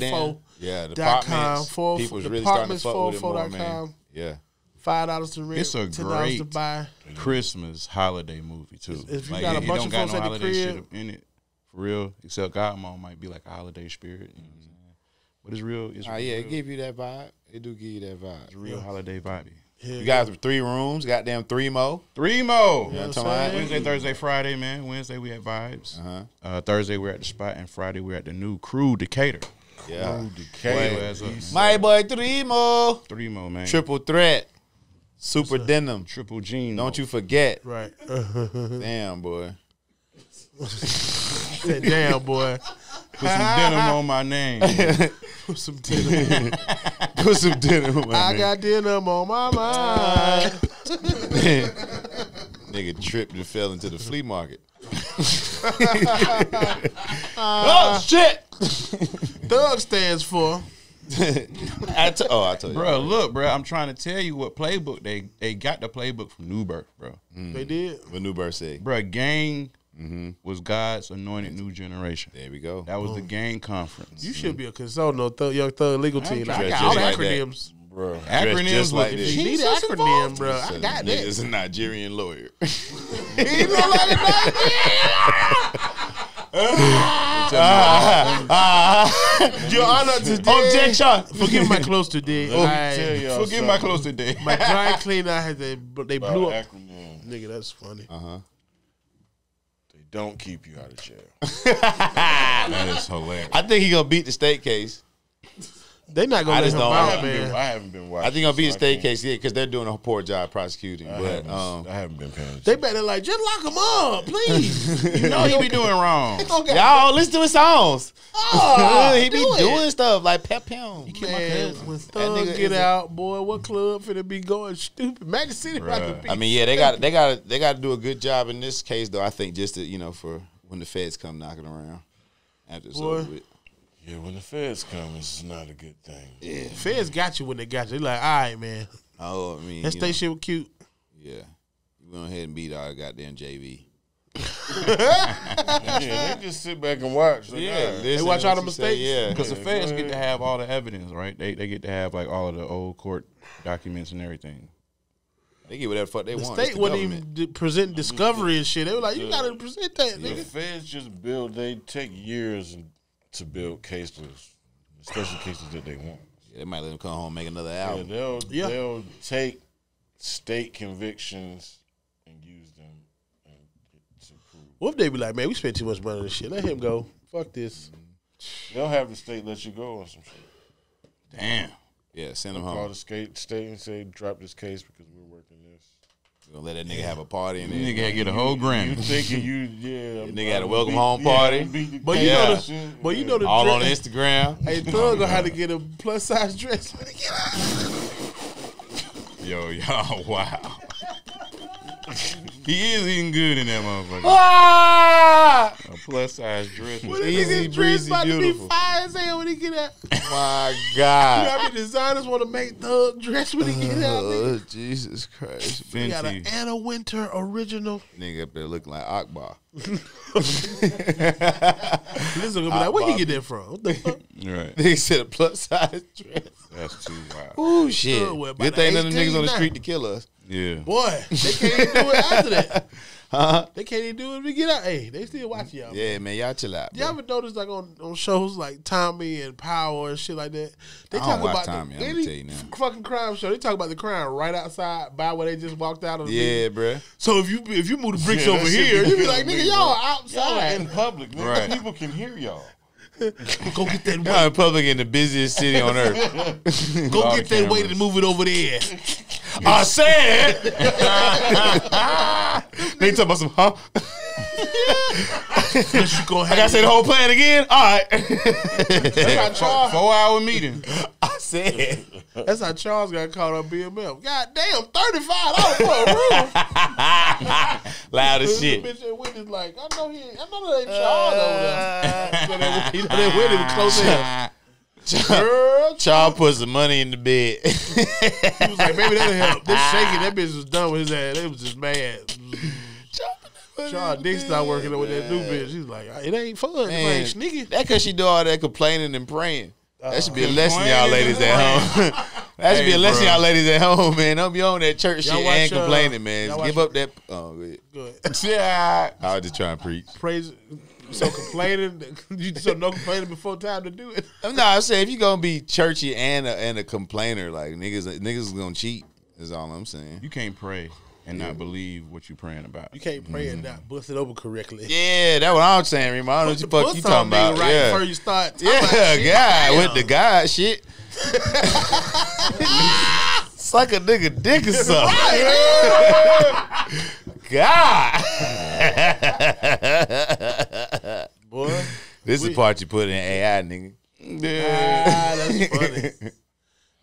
the apartments. People's really starting to fuck with it more, man. Yeah, $5 to rent. It's a $10 to buy. Christmas holiday movie too. If you like, got a bunch of folks at the crib, shit up in it for real. Except Godmom might be like a holiday spirit, you know what I'm saying? But it's real. It's real. Yeah, it give you that vibe. It do give you that vibe. It's real holiday vibe. Yeah, you guys have 3 rooms. Goddamn, Three Mo. You know what I'm saying? Wednesday, Thursday, Friday, man. Wednesday we at Vibes. Thursday we're at the spot, and Friday we're at the new Crew Decatur. Yeah, my boy Three Mo, man. Triple Threat, Super Denim, Triple Jean. Don't you forget, right? Damn boy, damn boy. Put some denim on my name. Put some denim. Put some denim on my name. I got denim on my mind. Nigga tripped and fell into the flea market. Oh shit. Thug stands for I told you. Bro, look, bro, I'm trying to tell you what playbook they got. The playbook from New Birth, bro. They did what New Birth said. Bro, gang was God's anointed new generation. There we go. That was the gang conference. You should be a consultant on Young Thug legal team. I got all the acronyms, bro. Acronyms like this. You need an acronym, bro. I got that. It's a Nigerian lawyer. He look like a Nigerian. Your Honor, today. Forgive my clothes today. Forgive my clothes today. My dry cleaner they blew up. Nigga, that's funny. They don't keep you out of jail. That is hilarious. I think he gonna beat the state case. They not gonna let him out, man. I haven't been watching. I think I'll be a state case, yeah, because they're doing a poor job prosecuting. But I haven't been paying attention. They better like just lock him up, please. You know he be doing wrong. Y'all listen to his songs. Oh, he be doing stuff like pep him. He killed my cousin. When Thug get out, boy, what club finna be going stupid? Magic City, I mean, yeah, they got to do a good job in this case, though. I think just to, you know, for when the feds come knocking around after it's over with. Yeah, when the feds come, it's not a good thing. Yeah, feds got you when they got you. They like, all right, man. Oh, I mean, that state shit was cute. Yeah, we went ahead and beat our goddamn JV. Yeah, they just sit back and watch. Like, yeah, they watch all the mistakes. Yeah, because the feds get to have all the evidence, right? They get to have like all of the old court documents and everything. They get whatever the fuck they want. The state wouldn't even present discovery and shit. They were like, you gotta present that, nigga. The feds just build. They take years to build cases, especially cases that they want. Yeah, they might let them come home and make another album. Yeah, they'll take state convictions and use them. What if they be like, man, we spent too much money on this shit. Let him go. Fuck this. They'll have the state let you go or some shit. Damn. Yeah, send him home. Call the state and say, drop this case because we're working this. We're going to let that nigga have a party in there. Nigga had to get a whole Grammy. You thinking you, yeah. Nigga had a welcome home party. But you know the all on Instagram. Hey, Thug know how to get a plus size dress. Yo, y'all, wow. He is eating good in that motherfucker. Ah! A plus size dress. What is his dress about to be fire as hell when he get out? My God. You know how many designers want to make Thug dress when he get out? Oh, Jesus Christ. We got an Anna Winter original. Nigga up there looking like Akbar. Listen, be like, where you get that from? What the fuck? Right. They said a plus size dress. That's too wild. Ooh, shit. Good thing none of the niggas on the street to kill us. Yeah. Boy, they can't even do it after that. Huh? They can't even do it if we get out. Hey, they still watch y'all. Yeah, man, y'all chill out. Y'all ever notice like on shows like Tommy and Power and shit like that? They talk about Tommy, I'm gonna tell you now. Fucking crime show. They talk about the crime right outside by where they just walked out of. Yeah, bruh. So if you move the bricks over here, you be like, nigga, y'all outside in public, man. Right. People can hear y'all. Go get that weight. In public in the busiest city on earth. Go get that weight and move it over there. I said. They talking about some, huh? I gotta say the whole plan again? All right. That's how 4 hour meeting. I said. That's how Charles got caught on BMF. God damn, $35 for a room. Loud as shit. Bitch that witness like, I know that ain't Charles over there. You know that witness close in. Charles put some money in the bed. He was like, maybe that'll help. They shaking. That bitch was done with his ass. They was just mad. Charles Dick started working with that new bitch. She's like, it ain't fun. Man, it ain't sneaky. That because she do all that complaining and praying. That should be a lesson y'all ladies at home. That should be a lesson y'all ladies at home, man. Don't be on that church shit and complaining, man. Give up that. Oh, good. Yeah. I was just trying to preach. Praise. So complaining, so no complaining before time to do it. No, I'm saying if you're gonna be churchy and a complainer, like niggas is gonna cheat. Is all I'm saying. You can't pray and not believe what you're praying about. You can't pray and not bust it over correctly. Yeah, that's what I'm saying. Remind what the fuck you talking about? Right before you start. God with the God shit. It's like a nigga dick or something. Right. God. Boy. This is the part you put in AI, nigga.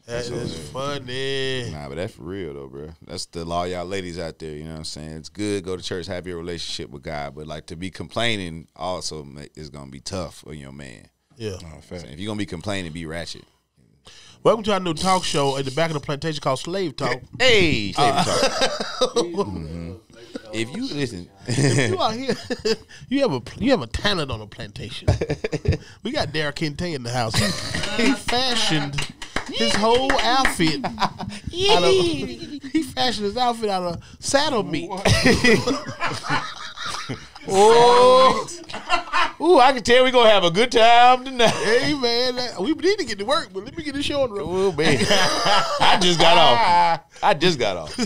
That's funny. That's funny. Nah, but that's for real, though, bro. That's the law, y'all ladies out there. You know what I'm saying? It's good. Go to church. Have your relationship with God. But, like, to be complaining also is going to be tough on your man. Yeah. So if you're going to be complaining, be ratchet. Welcome to our new talk show at the back of the plantation called Slave Talk. Hey, Slave Talk. Mm-hmm. If you listen, if you out here, you have a talent on a plantation. We got Derek Kente in the house. He fashioned his whole outfit. He fashioned his outfit out of saddle meat. Oh, ooh! I can tell we gonna have a good time tonight. Hey man, we need to get to work, but let me get this show on the road. Oh man, I just got off.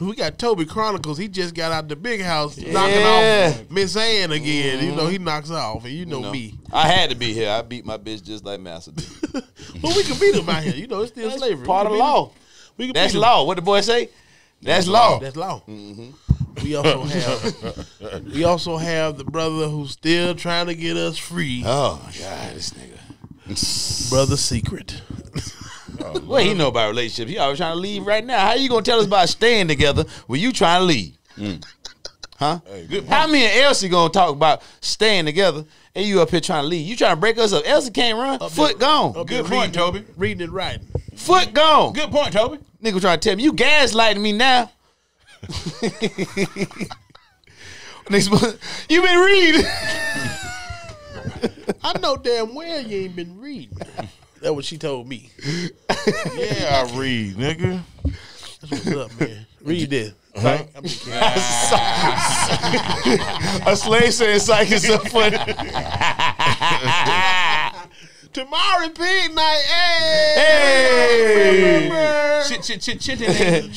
We got Toby Chronicles. He just got out the big house, knocking off Miss Ann again. You know he knocks off, and you know me. I had to be here. I beat my bitch just like Master did. Well, we can beat him out here. You know, it's still slavery. Part of law. That's law. What the boy say? That's law. That's law. We also have the brother who's still trying to get us free. Oh my God, this nigga, Brother Secret. Oh, what he know about relationships? He always trying to leave right now. How you gonna tell us about staying together when you trying to leave? Huh? Hey, how me and Elsie gonna talk about staying together? And you up here trying to leave? You trying to break us up? Elsie can't run. Foot gone. Good point, Toby. Reading and writing. Foot gone. Good point, Toby. Nigga trying to tell me you gaslighting me now. And they supposed, you been reading. I know damn well you ain't been reading. That's what she told me. Yeah, I read, nigga. That's what's up, man. Read this. Psych, I'm just kidding. A slave saying psych is so funny. Tomorrow repeat night. Hey. Hey. Shit.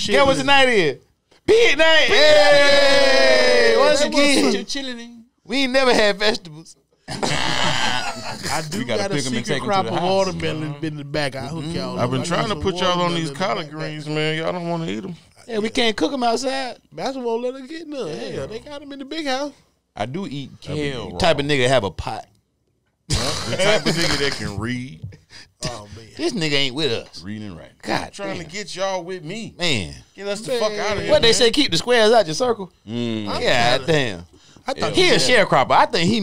Yeah, what's the night in? Big night. Hey. Once again. We ain't never had vegetables. I do got a secret crop of watermelon in the back. I hook y'all. I've been trying to put y'all on these collard greens, man. Y'all don't want to eat them. Yeah, we can't cook them outside. Master won't let us get none. Hell, they got them in the big house. I do eat kale. Type of nigga have a pot. The type of nigga that can read. Oh man, this nigga ain't with us. Reading right. God, I'm trying to get y'all with me, man. Get us the fuck out of here. What they say? Keep the squares out your circle. Yeah, damn. I thought he a sharecropper. I think he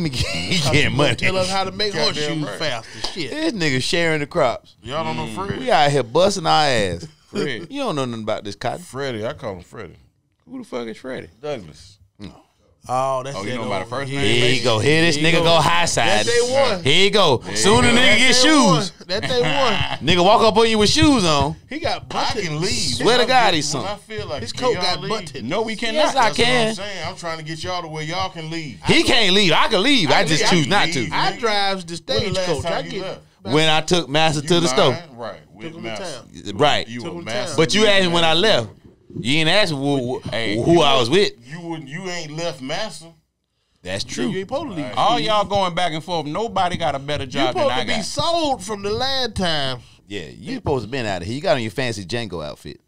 getting money. Tell us how to make horseshoes faster. Shit, this nigga sharing the crops. Y'all don't know Freddy. We out here busting our ass. Freddy, you don't know nothing about this cotton. Freddy, I call him Freddy. Who the fuck is Freddy? Douglass. No. Oh, that's you know about the first name. Here you go. Here this nigga go high side. That they won. Here you go. Soon the nigga get shoes. That they won. Nigga walk up on you with shoes on. He got buttons. I can leave. Swear to God, he's something. I feel like his coat got buttons. No, we cannot. Yes, I can. That's what I'm saying. I'm trying to get y'all to where y'all can leave. He can't leave. I can leave. I just choose not to. I drives the stagecoach. I get. When I took Master to the store. Right. With Master. Right. You were Master. But you asked when I left. You ain't asked who I was with. You ain't left Master. That's true. You ain't supposed to leave. All y'all going back and forth. Nobody got a better job than I got. You supposed to be sold from the last time. Yeah, you supposed to been out of here. You got on your fancy Django outfit.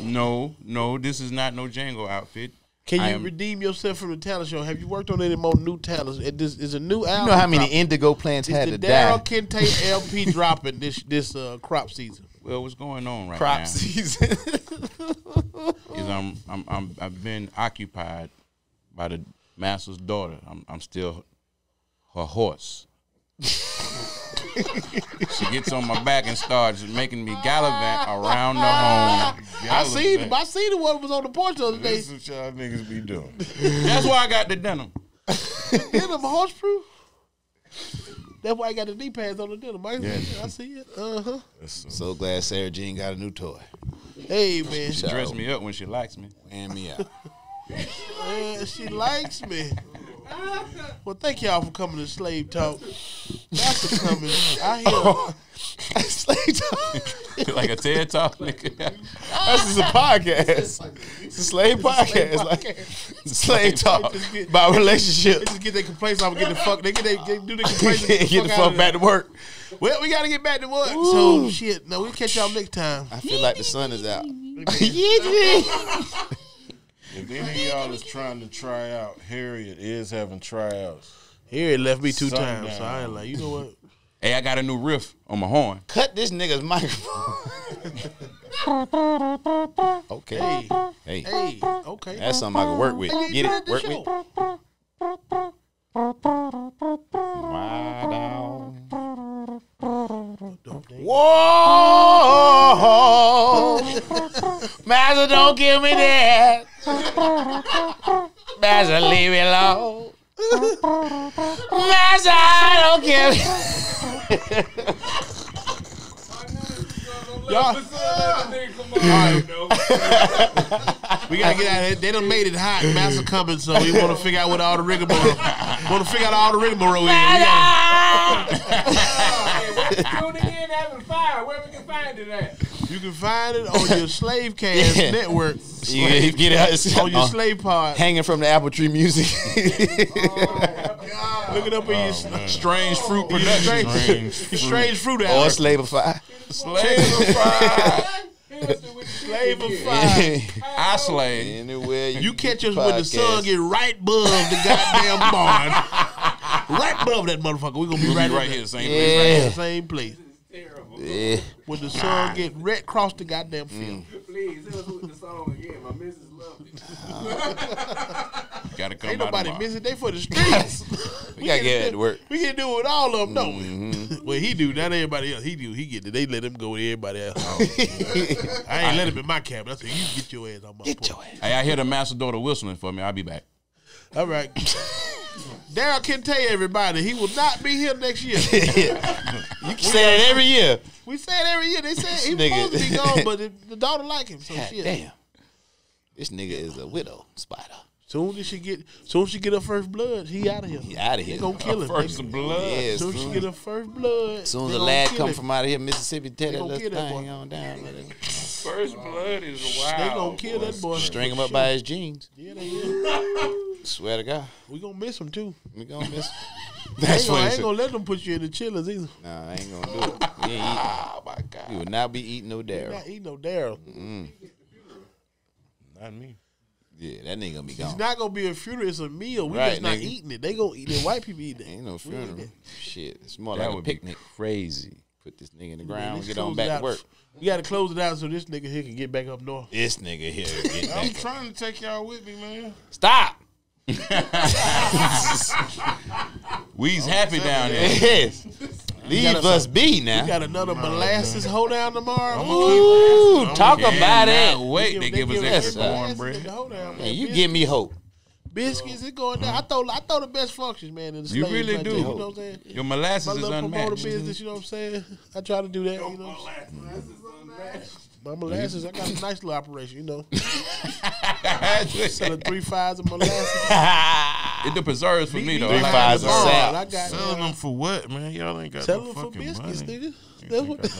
No, this is not no Django outfit. Can you redeem yourself from the talent show? Have you worked on any more new talents? This is a new album. You know how many indigo plants had to die? Daryl Kente LP dropping this crop season. Well, what's going on right now? Crop season. Is I've been occupied by the master's daughter. I'm still her horse. She gets on my back and starts making me gallivant around the home. I seen the one was on the porch the other day. That's what y'all niggas be doing. That's why I got the denim. The denim horseproof. That's why I got the knee pads on the denim. I see it. So glad Sarah Jean got a new toy. Hey man, she dressed me up when she likes me. And me out. She likes me. Well, thank y'all for coming to Slave Talk. That's coming. I hear Slave Talk. Like a TED Talk, nigga. This is a podcast. It's a slave podcast. It's like Slave Talk about relationships. They just get their complaints off and get the fuck. They do their complaints and get the fuck back to work. Well, we gotta get back to work. Ooh. So shit. No, we'll catch y'all next time. I feel like the sun is out. If any of y'all is trying to try out, Harriet is having tryouts. Harriet left me two times, so I ain't like, you know what? Hey, I got a new riff on my horn. Cut this nigga's microphone. Okay. Hey. Okay. That's something I can work with. Get it? Work with. Whoa! Master, don't give me that. Master, leave me alone. Master, I don't care. We gotta get out of here. They done made it hot. Master coming, so we want to figure out what all the rigmarole. Is. Tune in, having fire. Where we can find it at? You can find it on your slave cast network. You get it on your slave pod, hanging from the Apple Tree Music. Look it up in your Strange Fruit production. Strange Fruit or Slaveify. I slay anywhere you catch us when the sun get right above the goddamn barn, right above that motherfucker. We gonna be right here, same place, right here, same place. Yeah. When the sun get red across the goddamn field. Please, tell us what the song again. My missus loved it. Gotta come. Ain't nobody missing. They for the streets. We gotta get to work. We can do it all of them, don't we? Well, he do. Not everybody else. He do. He get it. They let him go with everybody else. I ain't let him in my cabin. I said, you get your ass on my porch. Hey, I hear the master daughter whistling for me. I'll be back. All right. Daryl can tell everybody he will not be here next year. You say it every year. We say it every year. They say he was supposed to be gone, but the daughter like him. So shit. Damn. This nigga is a widow spider. Soon as she get her first blood, he out of here. He out of here. They gonna kill him. First blood. Yeah, soon as she get her first blood. Soon as the lad come from out of here, Mississippi, tell that little thing on down. First blood is wild. They gonna kill that boy. String him up by his jeans. Yeah, they is. Swear to God. We gonna miss him too. We gonna miss him. That's what I ain't gonna let them put you in the chillers either. Nah, I ain't gonna do it. Oh my God. You will not be eating no Daryl. Not eating no Daryl. Not me. Yeah, that nigga gonna be gone. It's not gonna be a funeral. It's a meal. We just not eating it. They gonna eat it. White people eat it. Ain't no funeral. Shit, it's more like a picnic. Crazy. Put this nigga in the ground. Get on back to work. We gotta close it out so this nigga here can get back up north. This nigga here. Get back. I'm trying to take y'all with me, man. Stop. We's happy down there. Yes. Leave us be now. We got another molasses hold down tomorrow. Ooh, talk about it. Wait, they give us extra cornbread. Man, you give me hope. Biscuits, it going down. I throw the best functions, man. In the you really do. You know what I'm saying? Your molasses is unmatched. Business, you know what I'm saying? I try to do that. You know what I'm saying? My molasses, I got a nice little operation, you know. Selling 3 5s of molasses. It the preserves for me though. 3 5s of salt. Selling them for what, man? Y'all ain't got selling no fucking for biscuits, money. Nigga.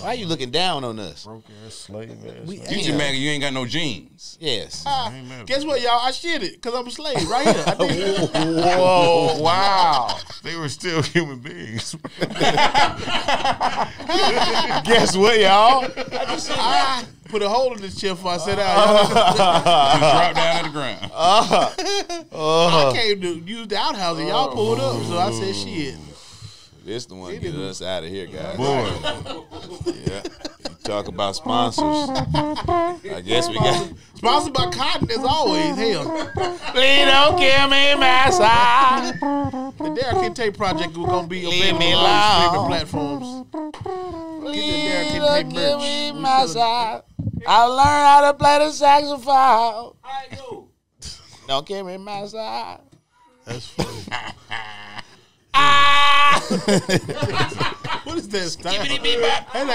Why you looking down on us? Broke ass slave ass. You man, you ain't got no jeans. Yes. Guess what, y'all? I shit it because I'm a slave right here. I did. Whoa! Wow! They were still human beings. Guess what, y'all? I put a hole in this chair before I sat out. Drop down to the ground. I came to use the outhouse and y'all pulled up, so I said shit. This the one that get us out of here, guys. Boy. Yeah. You talk about sponsors. I guess we got sponsored by Cotton as always. Hell. Please don't kill me, Massa. The Derrick Kente Project was gonna be available on streaming platforms. Please don't kill me, Massa. I learned how to play the saxophone. I do. Don't kill me, Massa. That's funny. What is that style? That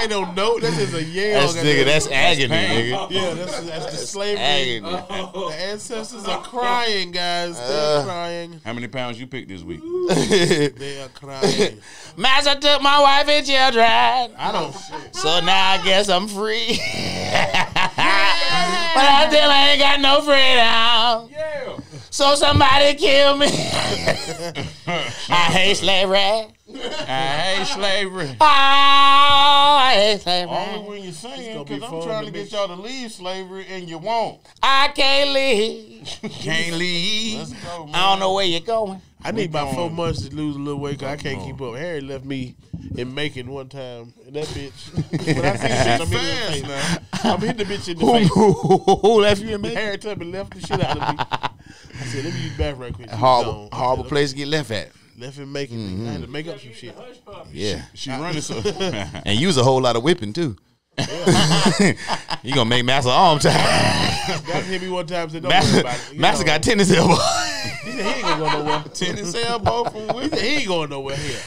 ain't no note. That's just a yell. That's nigga. That's agony, nigga. Yeah, that's the slavery. Agony. The ancestors are crying, guys. They're crying. How many pounds you picked this week? They are crying. Master took my wife and children. I don't. So now I guess I'm free. But I still ain't got no freedom. Yeah. So somebody kill me. I hate slavery. I hate slavery. Only when you're singing, because I'm trying to get y'all to leave slavery, and you won't. I can't leave. Can't leave. Let's go, man. I don't know where you're going. I need about 4 months to lose a little weight because I can't keep up. Harry left me in Macon one time, and that bitch. When I see that bitch, I'm hitting the face. I'm hitting the bitch in the face. Who left you in Macon? Harry Tubby left the shit out of me. I said, let me use back right quick. Horrible place to get left at. Left in Macon. I had to make up some shit. Yeah. She running some. And use a whole lot of whipping, too. Yeah. You gonna make Master arm tired. That hit me one time. Said, don't worry about it. Master got tennis elbow. He said he ain't gonna go nowhere. Tennis elbow from where? He said he ain't going nowhere here.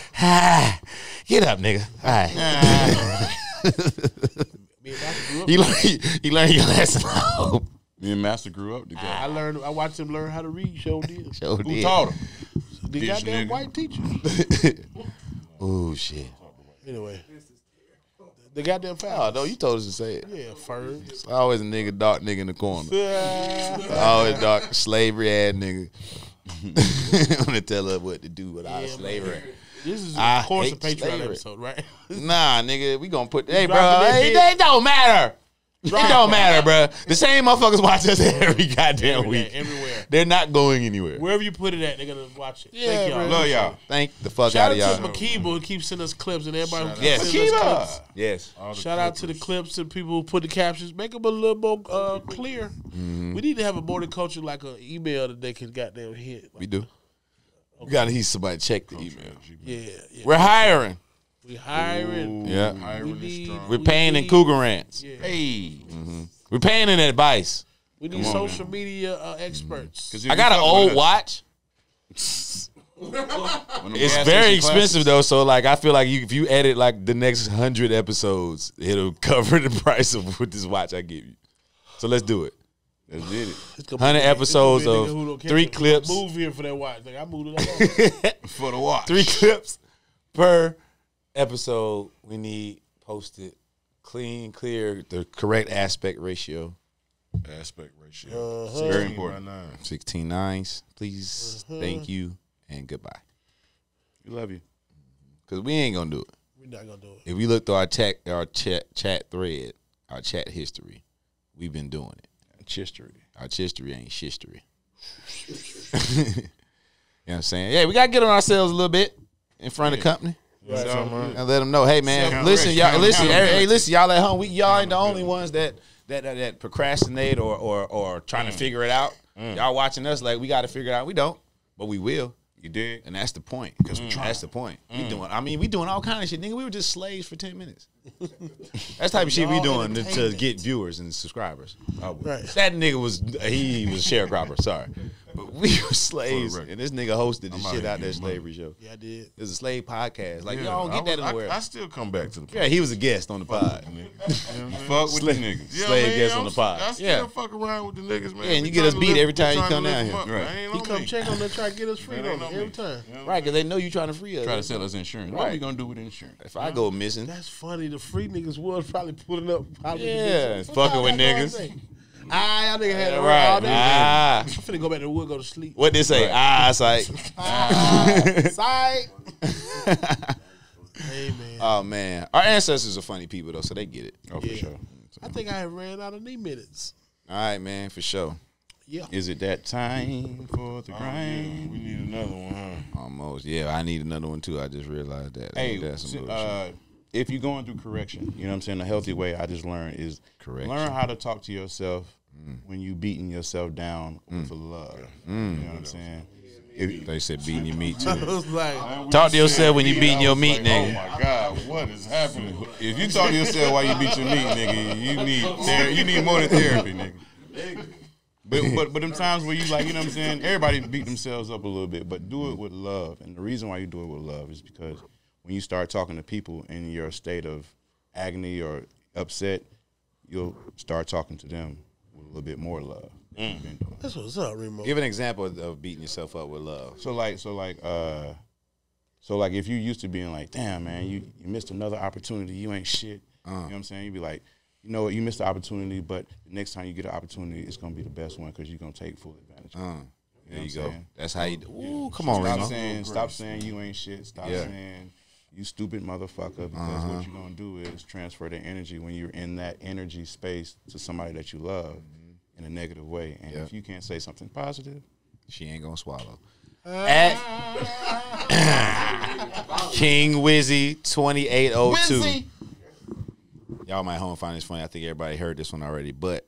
Get up, nigga. All right. He learned your lesson. Me and Master grew up together. I learned. I watched him learn how to read. Sure did. Sure did. Who taught him? The this goddamn nigga. White teacher. Oh shit. Anyway. The goddamn foul. Oh, no, you told us to say it. Yeah, Ferg. It's always a nigga, dark nigga in the corner. Always dark, slavery ass nigga. I'm gonna tell her what to do without slavery. This is a course of Patreon slavery. Episode, right? Nah, nigga, we gonna put. Hey, bro, it don't matter. It don't matter, bro. The same motherfuckers watch us every goddamn week. Everywhere. They're not going anywhere. Wherever you put it at, they're gonna watch it. Yeah, thank y'all. Love y'all. Thank the fuck out of y'all. Shout out to Makiba who keeps sending us clips and everybody who keeps sending us clips. Yes. Shout out to the clips and people who put the captions. Make them a little more clear. We need to have a border culture like an email that they can goddamn hit. Like, we do. Okay. We gotta hear somebody check the email. Yeah. We're hiring. We hiring. Ooh, yeah. We're paying in cougar rants. Yeah. Hey. We're paying in advice. We need social media experts. I got an old watch It's very expensive though, so like I feel like you, if you edit like the next 100 episodes, it'll cover the price of what this watch I give you. So let's do it. Let's do it. 100 episodes of 3 clips. Move here for that watch. Like I moved it all for the watch. 3 clips per episode. We need posted clean, clear, the correct aspect ratio. Aspect ratio. Uh-huh. Very important. 16 nines, please. Uh-huh. Thank you. And goodbye. We love you. Because we ain't going to do it. We're not going to do it. If we look through our chat thread, our chat history, we've been doing it. Our history ain't shistory. You know what I'm saying? Yeah, we got to get on ourselves a little bit in front of the company. Right. So, and let them know, hey, man, listen, y'all, listen, hey, listen, y'all at home, y'all ain't the only ones that procrastinate or trying to figure it out. Y'all watching us like we got to figure it out. We don't, but we will. You did, and that's the point. Because we're trying. That's the point. We doing. I mean, we doing all kind of shit, nigga. We were just slaves for 10 minutes. That's the type of shit we doing to get viewers and subscribers. Right. That nigga was he was a sharecropper. Sorry, but we were slaves, and this nigga hosted the shit out there slavery show. Yeah, I did. It was a slave podcast. Like y'all don't get that anywhere. I still come back to the podcast. Yeah, he was a guest on the pod. Fuck with the niggas. Slave guest on the pod. I still fuck around with the niggas, man. Yeah, and you get us beat every time you come down here. He come check on them, try to get us free though. Every time. Right, because they know you trying to free us. Try to sell us insurance. Right. What are we going to do with insurance? If I go missing. That's funny. The free niggas was probably pulling up. Yeah, fucking with niggas. Y'all niggas had it right all day. I'm finna go back to the wood, go to sleep. What they say? Right. Psych. Psych. Hey, man. Oh, man. Our ancestors are funny people, though, so they get it. Oh, yeah. For sure. I think I ran out of knee minutes. All right, man, for sure. Yeah. Is it that time for the grind? Yeah. We need another one, huh? Almost. Yeah, I need another one, too. I just realized that. Hey, if you're going through correction, you know what I'm saying, a healthy way I just learned is learn how to talk to yourself when you beating yourself down with love. Yeah. You know what I'm saying? If they said beating your meat too. Like, talk to yourself when you beating your meat, nigga. Oh my God, what is happening? If you talk to yourself while you beat your meat, nigga, you need more than therapy, nigga. But them times where you like, you know what I'm saying, everybody beat themselves up a little bit, but do it with love. And the reason why you do it with love is because when you start talking to people in your state of agony or upset, you'll start talking to them with a little bit more love. That's what's up, Remo. Give an example of beating yourself up with love. So like if you used to being like, damn man, you missed another opportunity, you ain't shit. You know what I'm saying? You'd be like, you know what, you missed the opportunity, but the next time you get an opportunity, it's going to be the best one because you're going to take full advantage of it. There you go. That's how you do. Ooh, come on, Remo. Stop saying you ain't shit. Stop saying you stupid motherfucker, because what you're going to do is transfer the energy when you're in that energy space to somebody that you love in a negative way. And if you can't say something positive, she ain't going to swallow. At King Wizzy 2802. Wizzy. Y'all might home find this funny. I think everybody heard this one already, but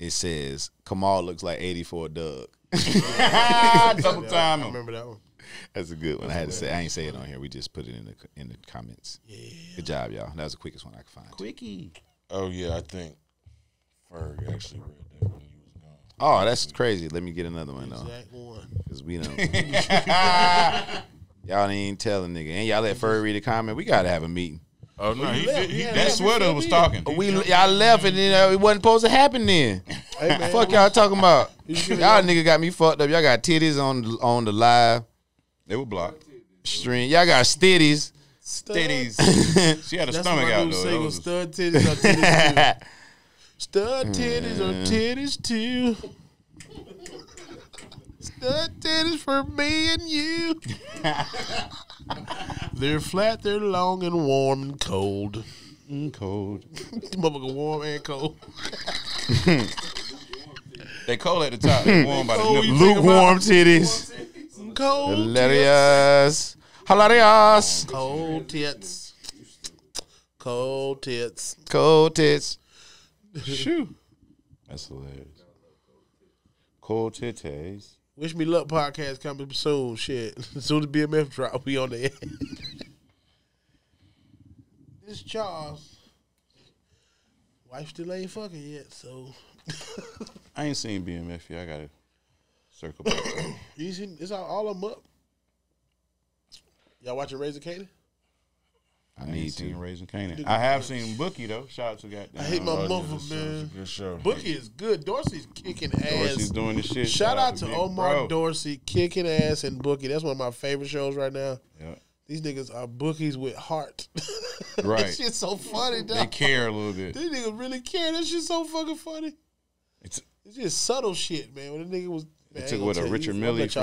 it says Kamal looks like 84 Doug. Double time. I remember that one. That's a good one. I had to say. I ain't say it on here. We just put it in the comments. Yeah. Good job, y'all. That was the quickest one I could find. Quickie. Oh yeah, I think Ferg actually read that when you was gone. Oh, that's crazy. Let me get another one though. Exact one. Cause we don't. Y'all ain't telling nigga. And y'all let Ferg read a comment. We gotta have a meeting. Oh no, that sweater was talking. Y'all left and then it wasn't supposed to happen then. Hey, man, fuck y'all talking about. Y'all nigga got me fucked up. Y'all got titties on the live. They were blocked. String. Y'all got stitties. Stitties. She had a stomach out though. Was... Stud titties or titties too. Stud titties or titties too. Stud titties for me and you. They're flat, they're long, and warm and cold. Motherfucker, warm and cold. They cold at the top. They warm by the lukewarm titties. Cold. Hilarious. Hilarious. Cold tits. Cold tits. Cold tits. Shoo. That's hilarious. Cold titties. Wish Me Luck podcast coming soon. Shit. As soon as BMF drop, we on the end. This Charles. Wife still ain't fucking yet, so. I ain't seen BMF yet. I gotta Circle back. You see, it's all of them up. Y'all watching Raising Kanan? I need to. Raising Kanan. I have seen Bookie, though. Shout out to goddamn. I hate my mother, man. Good show. Bookie is good. Dorsey's kicking ass. Dorsey's doing the shit. Shout out to Omar Dorsey kicking ass and Bookie. That's one of my favorite shows right now. Yeah. These niggas are bookies with heart. Right. That shit's so funny, dog. They care a little bit. These niggas really care. That shit's so fucking funny. It's just subtle shit, man. When the nigga was... Man, it took with a Richard Millie. I'll let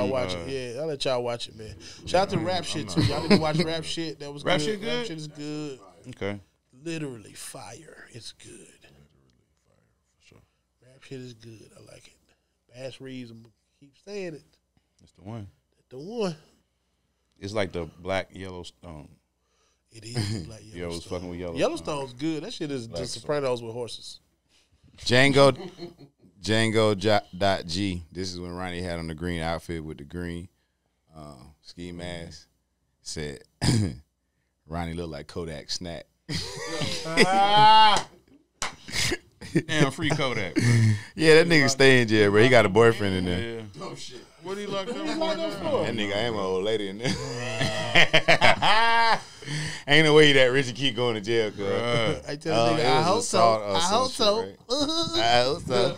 y'all watch it, man. Shout out to Rap Shit, too. Y'all need to watch Rap Shit. That was Rap good. Shit good? Rap Shit is good. Okay. Literally fire. It's good. Literally fire, for sure. Rap Shit is good. I like it. Bass Reeves, I'm going to keep saying it. That's the one. That's the one. It's like the black Yellowstone. It is like Yellowstone. Yo, it's fucking with Yellowstone. Yellowstone's good. That shit is The Sopranos with horses. Django... Django.G. This is when Ronnie had on the green outfit with the green ski mask. Said Ronnie looked like Kodak Snack. Damn, free Kodak, bro. Yeah, that nigga stay in jail, bro. He got a boyfriend in there. Yeah. Oh shit. What do you lock up for? That nigga ain't my old lady in there. Ain't no way that Richie keep going to jail, cuz. I tell the nigga, I hope so. I hope so. I hope so.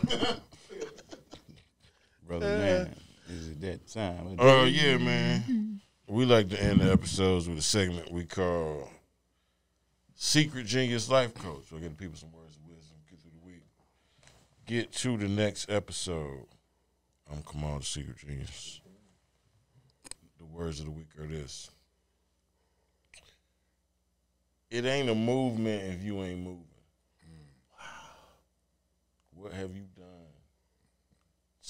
Brother, man, is it that time? Oh, yeah, man. We like to end the episodes with a segment we call Secret Genius Life Coach. We're getting people some words of wisdom, get through the week. Get to the next episode. I'm Kamal, the Secret Genius. The words of the week are this. It ain't a movement if you ain't moving. Wow. What have you done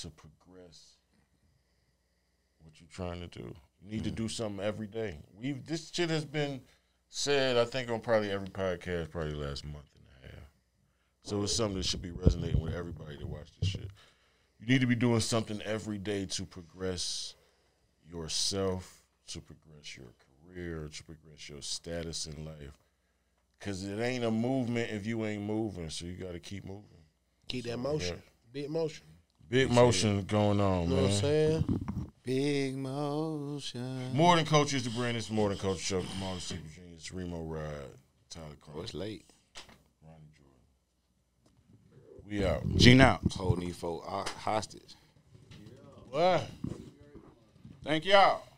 to progress what you're trying to do? You need to do something every day. This shit has been said, I think, on probably every podcast probably last month and a half. So it's something that should be resonating with everybody that watch this shit. You need to be doing something every day to progress yourself, to progress your career, to progress your status in life. Because it ain't a movement if you ain't moving, so you got to keep moving. Keep that motion. Yeah. Big motion. Big motion going on, man. You know what I'm saying? Big motion. More Than Culture is the brand. It's More Than Culture Show. Kamal, the Secret Genius, Three Mo Ride, Tyler Carter. Oh, it's late. Ronnie Jordan. We out. Gene out. Holding these folk hostage. What? Thank y'all.